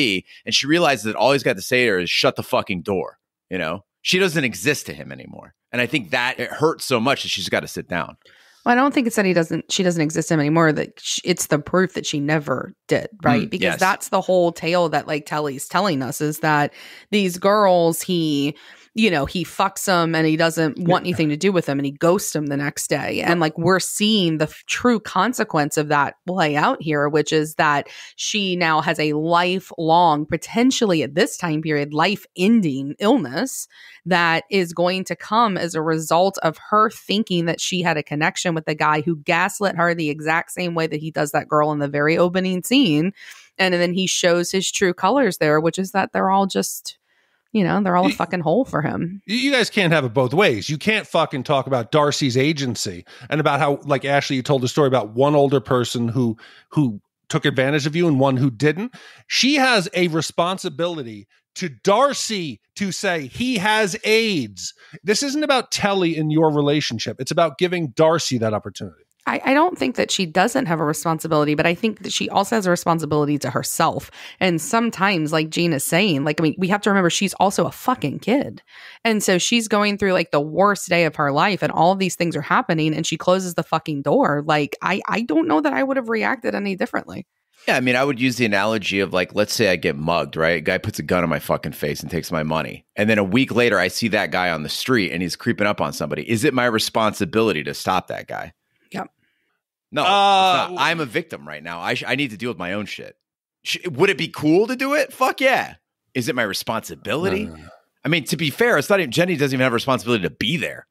And she realizes that all he's got to say to her is shut the fucking door. You know, she doesn't exist to him anymore. And I think that it hurts so much that she's got to sit down. Well, I don't think it's that she doesn't exist to him anymore. That it's the proof that she never did, right? Because that's the whole tale that like Telly's telling us, is that these girls, he fucks them and he doesn't want anything to do with them, and he ghosts them the next day. And like, we're seeing the true consequence of that play out here, which is that she now has a lifelong, potentially at this time period, life-ending illness that is going to come as a result of her thinking that she had a connection with the guy who gaslit her the exact same way that he does that girl in the very opening scene. And then he shows his true colors there, which is that they're all just... You know, they're all a fucking hole for him. You guys can't have it both ways. You can't fucking talk about Darcy's agency and about how, like, Ashley, you told the story about one older person who took advantage of you and one who didn't. She has a responsibility to Darcy to say he has AIDS. This isn't about Telly in your relationship. It's about giving Darcy that opportunity. I don't think that she doesn't have a responsibility, but I think that she also has a responsibility to herself. And sometimes, like Gene is saying, like, I mean, we have to remember she's also a fucking kid. And so she's going through like the worst day of her life and all of these things are happening and she closes the fucking door. Like, I don't know that I would have reacted any differently. Yeah, I mean, I would use the analogy of like, let's say I get mugged, right? A guy puts a gun on my fucking face and takes my money. And then a week later, I see that guy on the street and he's creeping up on somebody. Is it my responsibility to stop that guy? Yep. No, it's not. I'm a victim right now. I need to deal with my own shit. Would it be cool to do it? Fuck yeah. Is it my responsibility? No. I mean, to be fair, it's not even, Jenny doesn't even have a responsibility to be there.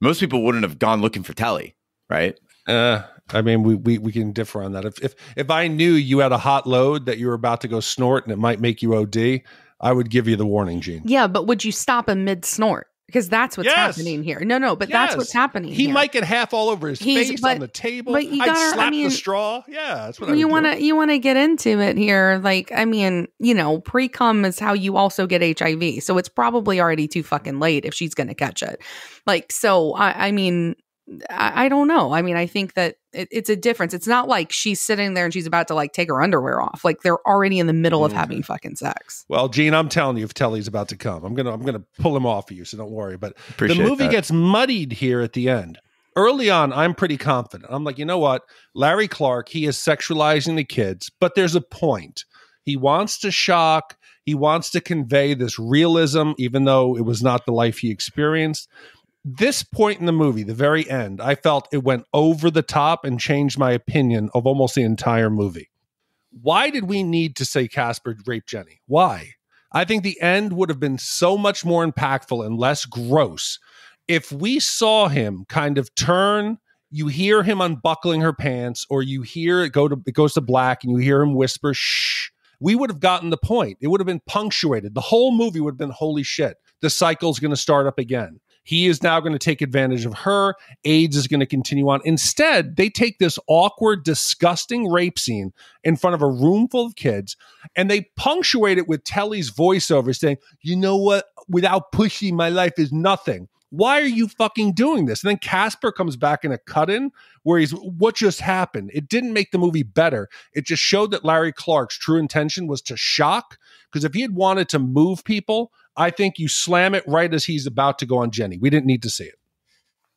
Most people wouldn't have gone looking for Telly, right? I mean, we can differ on that. If I knew you had a hot load that you were about to go snort and it might make you OD, I would give you the warning, Gene. Yeah, but would you stop him mid-snort? Because that's what's happening here. No, but that's what's happening here. He might get half all over his face on the table. But I'd slap the straw. Yeah, that's what you want to get into it here. Like, I mean, you know, pre-cum is how you also get HIV. So it's probably already too fucking late if she's going to catch it. Like, so, I mean, I don't know. I mean, I think that it's a difference. It's not like she's sitting there and she's about to like take her underwear off. Like, they're already in the middle of having fucking sex. Well, Gene, I'm telling you, if Telly's about to come, I'm gonna pull him off of you. So don't worry. But the movie gets muddied here at the end. Early on, I'm pretty confident. I'm like, you know what, Larry Clark, he is sexualizing the kids, but there's a point. He wants to shock. He wants to convey this realism, even though it was not the life he experienced. This point in the movie, the very end, I felt it went over the top and changed my opinion of almost the entire movie. Why did we need to say Casper raped Jenny? Why? I think the end would have been so much more impactful and less gross if we saw him kind of turn, you hear him unbuckling her pants, or you hear it go to, it goes to black, and you hear him whisper, shh, we would have gotten the point. It would have been punctuated. The whole movie would have been, holy shit, the cycle's going to start up again. He is now going to take advantage of her. AIDS is going to continue on. Instead, they take this awkward, disgusting rape scene in front of a room full of kids, and they punctuate it with Telly's voiceover saying, you know what? Without Pushy, my life is nothing. Why are you fucking doing this? And then Casper comes back in a cut-in where he's, what just happened? It didn't make the movie better. It just showed that Larry Clark's true intention was to shock, because if he had wanted to move people, I think you slam it right as he's about to go on Jenny. We didn't need to see it.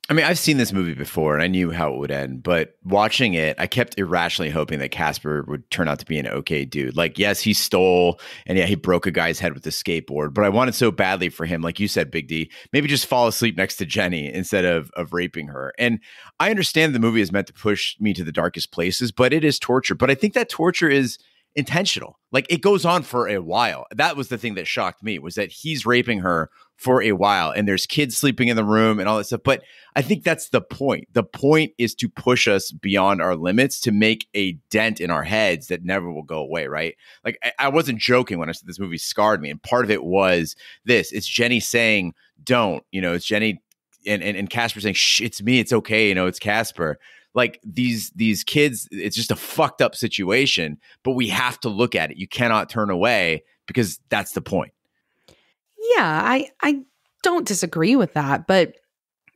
I mean, I've seen this movie before, and I knew how it would end, but watching it, I kept irrationally hoping that Casper would turn out to be an okay dude. Like, yes, he stole, and yeah, he broke a guy's head with a skateboard, but I wanted so badly for him, like you said, Big D, maybe just fall asleep next to Jenny instead of raping her. And I understand the movie is meant to push me to the darkest places, but it is torture. But I think that torture is intentional. Like, it goes on for a while. That was the thing that shocked me, was that he's raping her for a while, and there's kids sleeping in the room and all that stuff. But I think that's the point. The point is to push us beyond our limits, to make a dent in our heads that never will go away, right? Like, I wasn't joking when I said this movie scarred me. And part of it was this. It's Jenny saying, don't, you know, it's Jenny and Casper saying, shh, it's me, it's okay, you know, it's Casper. Like, these kids, it's just a fucked up situation, but we have to look at it. You cannot turn away, because that's the point. Yeah, I don't disagree with that, but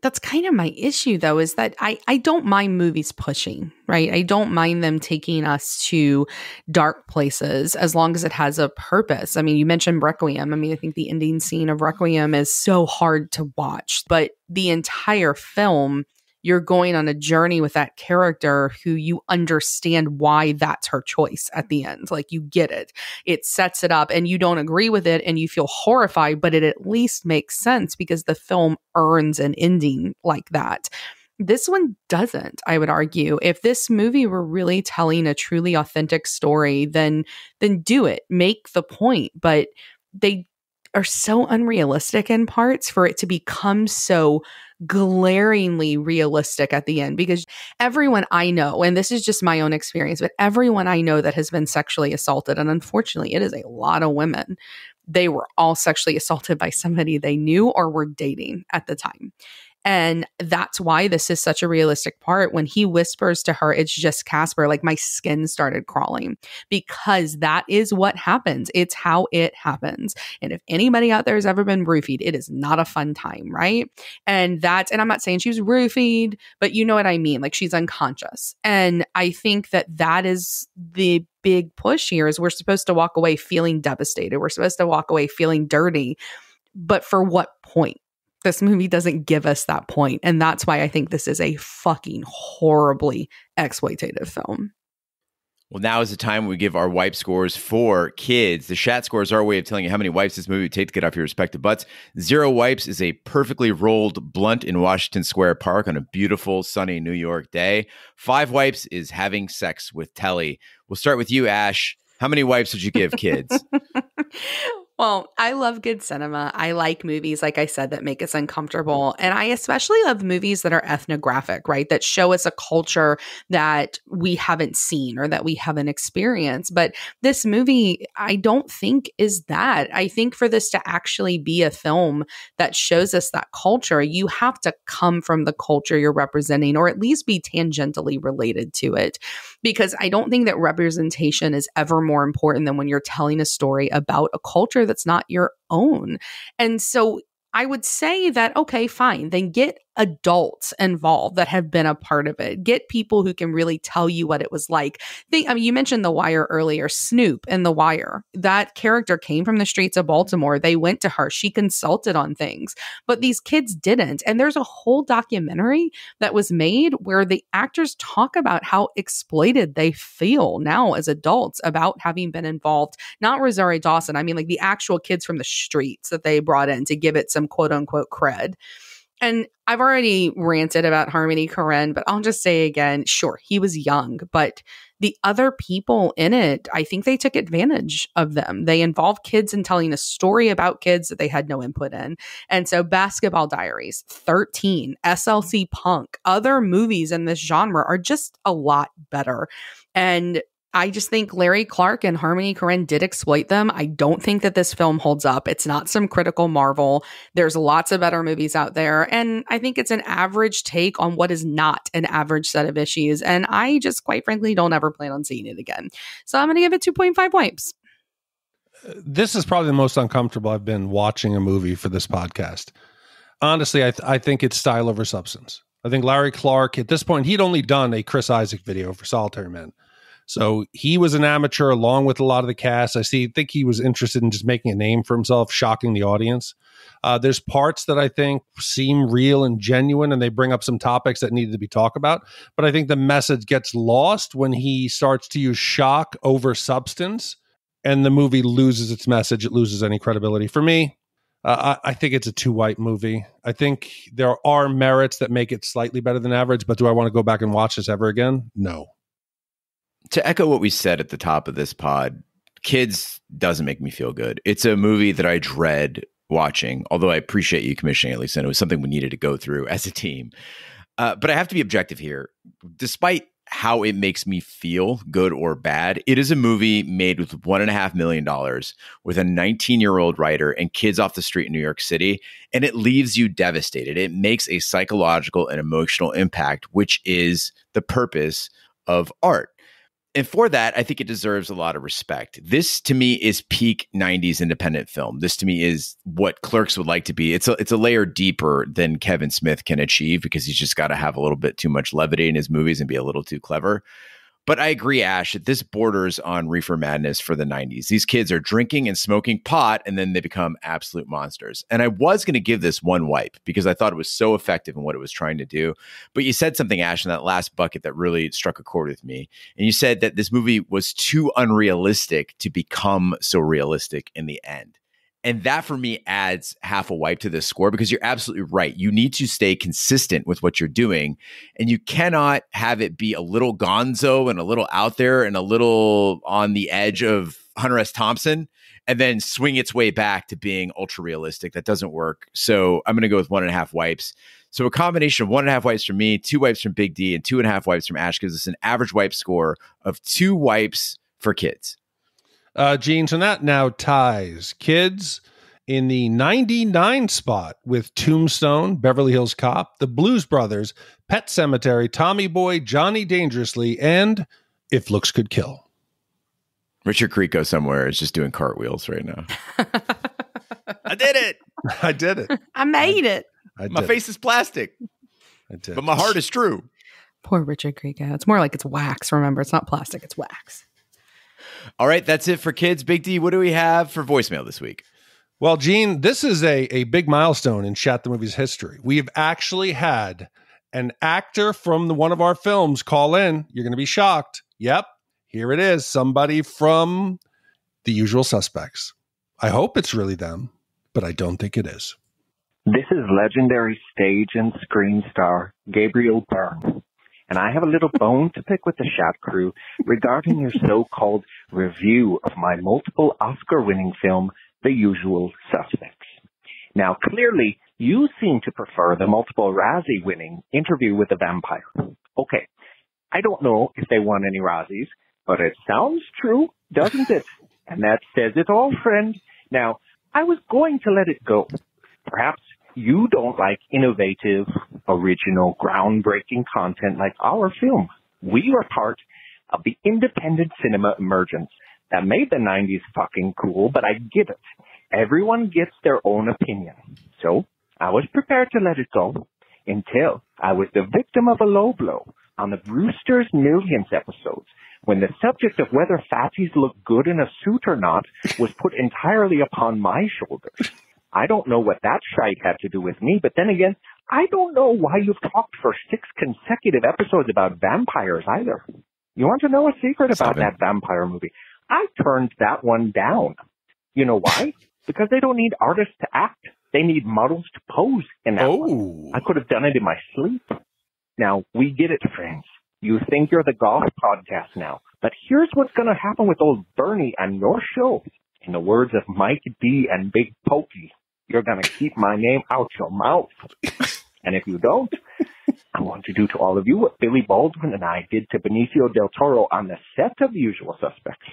that's kind of my issue, though, is that I don't mind movies pushing, right? I don't mind them taking us to dark places as long as it has a purpose. I mean, you mentioned Requiem. I mean, I think the ending scene of Requiem is so hard to watch, but the entire film, you're going on a journey with that character who you understand why that's her choice at the end. Like, you get it. It sets it up, and you don't agree with it, and you feel horrified, but it at least makes sense because the film earns an ending like that. This one doesn't, I would argue. If this movie were really telling a truly authentic story, then do it. Make the point. But they are so unrealistic in parts for it to become so glaringly realistic at the end, because everyone I know, and this is just my own experience, but everyone I know that has been sexually assaulted, and unfortunately it is a lot of women, they were all sexually assaulted by somebody they knew or were dating at the time. And that's why this is such a realistic part. When he whispers to her, it's just Casper, like, my skin started crawling, because that is what happens. It's how it happens. And if anybody out there has ever been roofied, it is not a fun time, right? And I'm not saying she was roofied, but you know what I mean? Like, she's unconscious. And I think that is the big push here, is we're supposed to walk away feeling devastated. We're supposed to walk away feeling dirty, but for what point? This movie doesn't give us that point, and that's why I think this is a fucking horribly exploitative film. Well, now is the time we give our wipe scores for Kids. The Shat score is our way of telling you how many wipes this movie would take to get off your respective butts. 0 wipes is a perfectly rolled blunt in Washington Square Park on a beautiful, sunny New York day. 5 wipes is having sex with Telly. We'll start with you, Ash. How many wipes would you give Kids? Well, I love good cinema. I like movies, like I said, that make us uncomfortable. And I especially love movies that are ethnographic, right? That show us a culture that we haven't seen or that we haven't experienced. But this movie, I don't think is that. I think for this to actually be a film that shows us that culture, you have to come from the culture you're representing, or at least be tangentially related to it. Because I don't think that representation is ever more important than when you're telling a story about a culture that's not your own. And so I would say that, okay, fine, then get adults involved that have been a part of it. Get people who can really tell you what it was like. I mean, you mentioned The Wire earlier, Snoop in The Wire. That character came from the streets of Baltimore. They went to her. She consulted on things, but these kids didn't. And there's a whole documentary that was made where the actors talk about how exploited they feel now as adults about having been involved. Not Rosario Dawson. I mean, like, the actual kids from the streets that they brought in to give it some quote unquote cred. And I've already ranted about Harmony Korine, but I'll just say again, sure, he was young, but the other people in it, I think they took advantage of them. They involved kids in telling a story about kids that they had no input in. And so Basketball Diaries, 13, SLC Punk, other movies in this genre are just a lot better. And I just think Larry Clark and Harmony Korine did exploit them. I don't think that this film holds up. It's not some critical marvel. There's lots of better movies out there. And I think it's an average take on what is not an average set of issues. And I just, quite frankly, don't ever plan on seeing it again. So I'm going to give it 2.5 wipes. This is probably the most uncomfortable I've been watching a movie for this podcast. Honestly, I think it's style over substance. I think Larry Clark, at this point, he'd only done a Chris Isaac video for Solitary Men. So he was an amateur along with a lot of the cast. I think he was interested in just making a name for himself, shocking the audience. There's parts that I think seem real and genuine, and they bring up some topics that needed to be talked about. But I think the message gets lost when he starts to use shock over substance, and the movie loses its message. It loses any credibility. For me, I think it's a two-wipe movie. I think there are merits that make it slightly better than average, but do I want to go back and watch this ever again? No. To echo what we said at the top of this pod, Kids doesn't make me feel good. It's a movie that I dread watching, although I appreciate you commissioning it, Lisa, and it was something we needed to go through as a team. But I have to be objective here. Despite how it makes me feel, good or bad, it is a movie made with $1.5 million with a 19-year-old writer and kids off the street in New York City, and it leaves you devastated. It makes a psychological and emotional impact, which is the purpose of art. And for that, I think it deserves a lot of respect. This, to me, is peak 90s independent film. This, to me, is what Clerks would like to be. It's a layer deeper than Kevin Smith can achieve because he's just got to have a little bit too much levity in his movies and be a little too clever. But I agree, Ash, that this borders on reefer madness for the 90s. These kids are drinking and smoking pot, and then they become absolute monsters. And I was going to give this one wipe because I thought it was so effective in what it was trying to do. But you said something, Ash, in that last bucket that really struck a chord with me. And you said that this movie was too unrealistic to become so realistic in the end. And that, for me, adds half a wipe to this score because you're absolutely right. You need to stay consistent with what you're doing, and you cannot have it be a little gonzo and a little out there and a little on the edge of Hunter S. Thompson and then swing its way back to being ultra realistic. That doesn't work. So I'm going to go with 1.5 wipes. So a combination of 1.5 wipes from me, 2 wipes from Big D, and 2.5 wipes from Ash gives us an average wipe score of 2 wipes for Kids. Gene, so that now ties Kids in the 99 spot with Tombstone, Beverly Hills Cop, The Blues Brothers, Pet Sematary, Tommy Boy, Johnny Dangerously, and If Looks Could Kill. Richard Grieco somewhere is just doing cartwheels right now. I did it. I did it. I made it. My face is plastic. I did. But my heart is true. Poor Richard Grieco. It's more like it's wax. Remember, it's not plastic. It's wax. All right, that's it for Kids. Big D, what do we have for voicemail this week? Well, Gene, this is a big milestone in Shat the Movies history. We have actually had an actor from one of our films call in. You're going to be shocked. Yep, here it is. Somebody from The Usual Suspects. I hope it's really them, but I don't think it is. This is legendary stage and screen star Gabriel Byrne. And I have a little bone to pick with the Shat crew regarding your so-called review of my multiple Oscar-winning film, The Usual Suspects. Now, clearly, you seem to prefer the multiple Razzie-winning Interview with the Vampire. Okay, I don't know if they won any Razzies, but it sounds true, doesn't it? And that says it all, friend. Now, I was going to let it go. Perhaps you don't like innovative, original, groundbreaking content like our film. We were part of the independent cinema emergence that made the 90s fucking cool, but I get it. Everyone gets their own opinion. So I was prepared to let it go until I was the victim of a low blow on the Brewster's Millions episodes when the subject of whether fatties look good in a suit or not was put entirely upon my shoulders. I don't know what that shite had to do with me, but then again, I don't know why you've talked for 6 consecutive episodes about vampires either. You want to know a secret about that vampire movie? I turned that one down. You know why? Because they don't need artists to act. They need models to pose in that one. I could have done it in my sleep. Now, we get it, friends. You think you're the golf podcast now, but here's what's going to happen with old Bernie and your show. In the words of Mike D and Big Pokey, you're going to keep my name out your mouth. And if you don't, I want to do to all of you what Billy Baldwin and I did to Benicio del Toro on the set of Usual Suspects.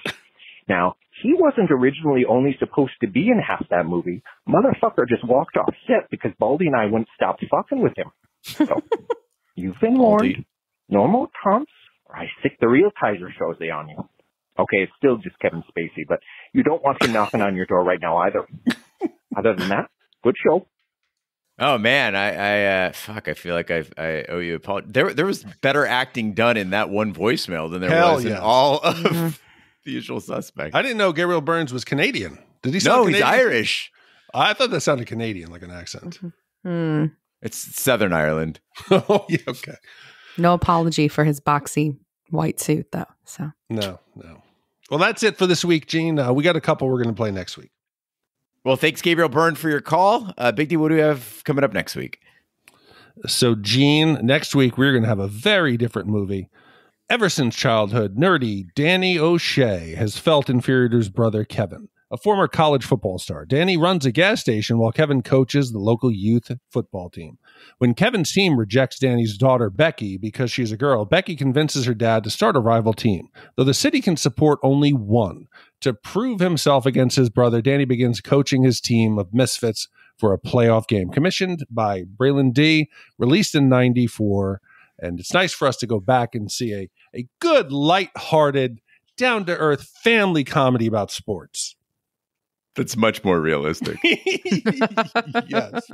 Now, he wasn't originally only supposed to be in half that movie. Motherfucker just walked off set because Baldy and I wouldn't stop fucking with him. So, you've been warned. Normal prompts, or I stick the real Kaiser Soze on you. Okay, it's still just Kevin Spacey, but you don't want him knocking on your door right now either. Other than that, good show. Oh man, I feel like I owe you a apology. There was better acting done in that one voicemail than there was in all of The Usual Suspects. I didn't know Gabriel Byrne was Canadian. Did he sound Canadian? No, he's Irish. I thought that sounded Canadian, like an accent. Mm. It's Southern Ireland. Oh, yeah, okay. No apology for his boxy white suit, though. So no. Well, that's it for this week, Gene. We got a couple we're going to play next week. Well, thanks, Gabriel Byrne, for your call. Big D, what do we have coming up next week? So, Gene, next week we're going to have a very different movie. Ever since childhood, nerdy Danny O'Shea has felt inferior to his brother, Kevin, a former college football star. Danny runs a gas station while Kevin coaches the local youth football team. When Kevin's team rejects Danny's daughter, Becky, because she's a girl, Becky convinces her dad to start a rival team, though the city can support only one. To prove himself against his brother, Danny begins coaching his team of misfits for a playoff game. Commissioned by Braylon D, released in 1994, and it's nice for us to go back and see a good, lighthearted, down-to-earth family comedy about sports. That's much more realistic. Yes.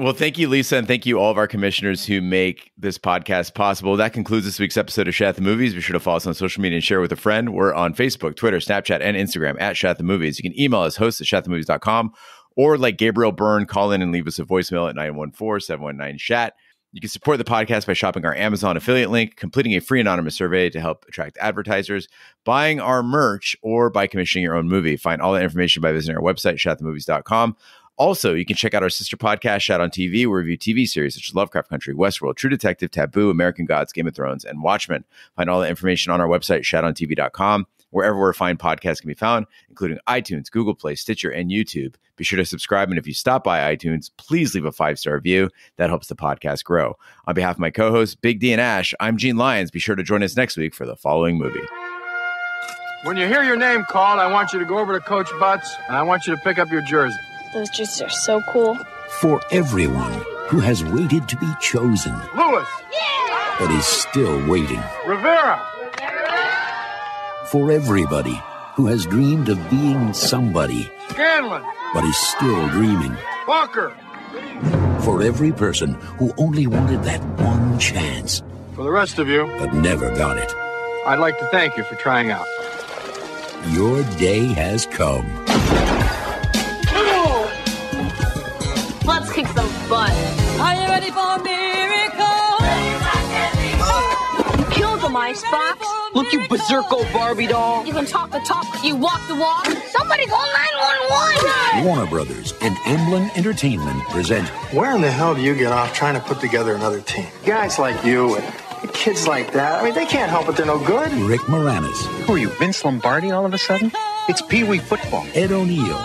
Well, thank you, Lisa, and thank you all of our commissioners who make this podcast possible. That concludes this week's episode of Shat the Movies. Be sure to follow us on social media and share with a friend. We're on Facebook, Twitter, Snapchat, and Instagram at Shat the Movies. You can email us, hosts at ShatTheMovies.com, or like Gabriel Byrne, call in and leave us a voicemail at 914-719-SHAT. You can support the podcast by shopping our Amazon affiliate link, completing a free anonymous survey to help attract advertisers, buying our merch, or by commissioning your own movie. Find all that information by visiting our website, ShatTheMovies.com. Also, you can check out our sister podcast, Shat on TV, where we review TV series such as Lovecraft Country, Westworld, True Detective, Taboo, American Gods, Game of Thrones, and Watchmen. Find all that information on our website, ShatOnTV.com, wherever fine podcasts can be found, including iTunes, Google Play, Stitcher, and YouTube. Be sure to subscribe, and if you stop by iTunes, please leave a 5-star review. That helps the podcast grow. On behalf of my co-hosts, Big D and Ash, I'm Gene Lyons. Be sure to join us next week for the following movie. When you hear your name called, I want you to go over to Coach Butts, and I want you to pick up your jersey. Those jerseys are so cool. For everyone who has waited to be chosen. Lewis! Yeah! But is still waiting. Rivera! For everybody who has dreamed of being somebody. Scanlon! But is still dreaming. Walker! For every person who only wanted that one chance. For the rest of you. But never got it. I'd like to thank you for trying out. Your day has come. Let's kick some butt. Are you ready for a miracle? You killed the icebox. Look, you berserko Barbie doll. You can talk the talk, you walk the walk. Somebody call 911! Warner Brothers and Emblem Entertainment present... Where in the hell do you get off trying to put together another team? Guys like you and kids like that, I mean, they can't help it, they're no good. Rick Moranis. Who are you, Vince Lombardi all of a sudden? It's Pee-wee football. Ed O'Neill.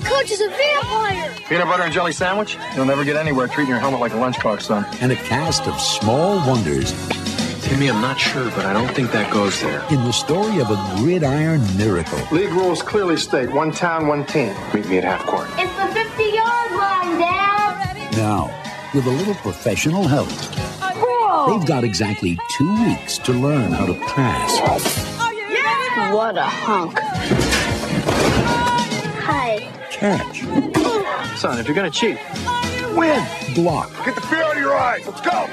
Coach is a vampire! Peanut butter and jelly sandwich? You'll never get anywhere treating your helmet like a lunchbox, son. And a cast of small wonders. Timmy, I'm not sure, but I don't think that goes there. In the story of a gridiron miracle. League rules clearly state one town, one team. Meet me at half court. It's the 50-yard line, Dad! Now, with a little professional help, they've got exactly 2 weeks to learn how to pass. Yeah! What a hunk. Catch. Son, if you're going to cheat, win. Block. Get the fear out of your eyes. Let's go.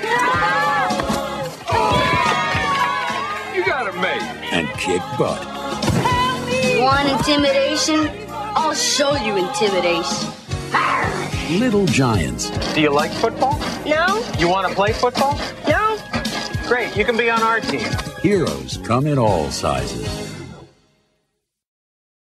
You got it, mate. And kick butt. Want intimidation? I'll show you intimidation. Little Giants. Do you like football? No. You want to play football? No. Great. You can be on our team. Heroes come in all sizes.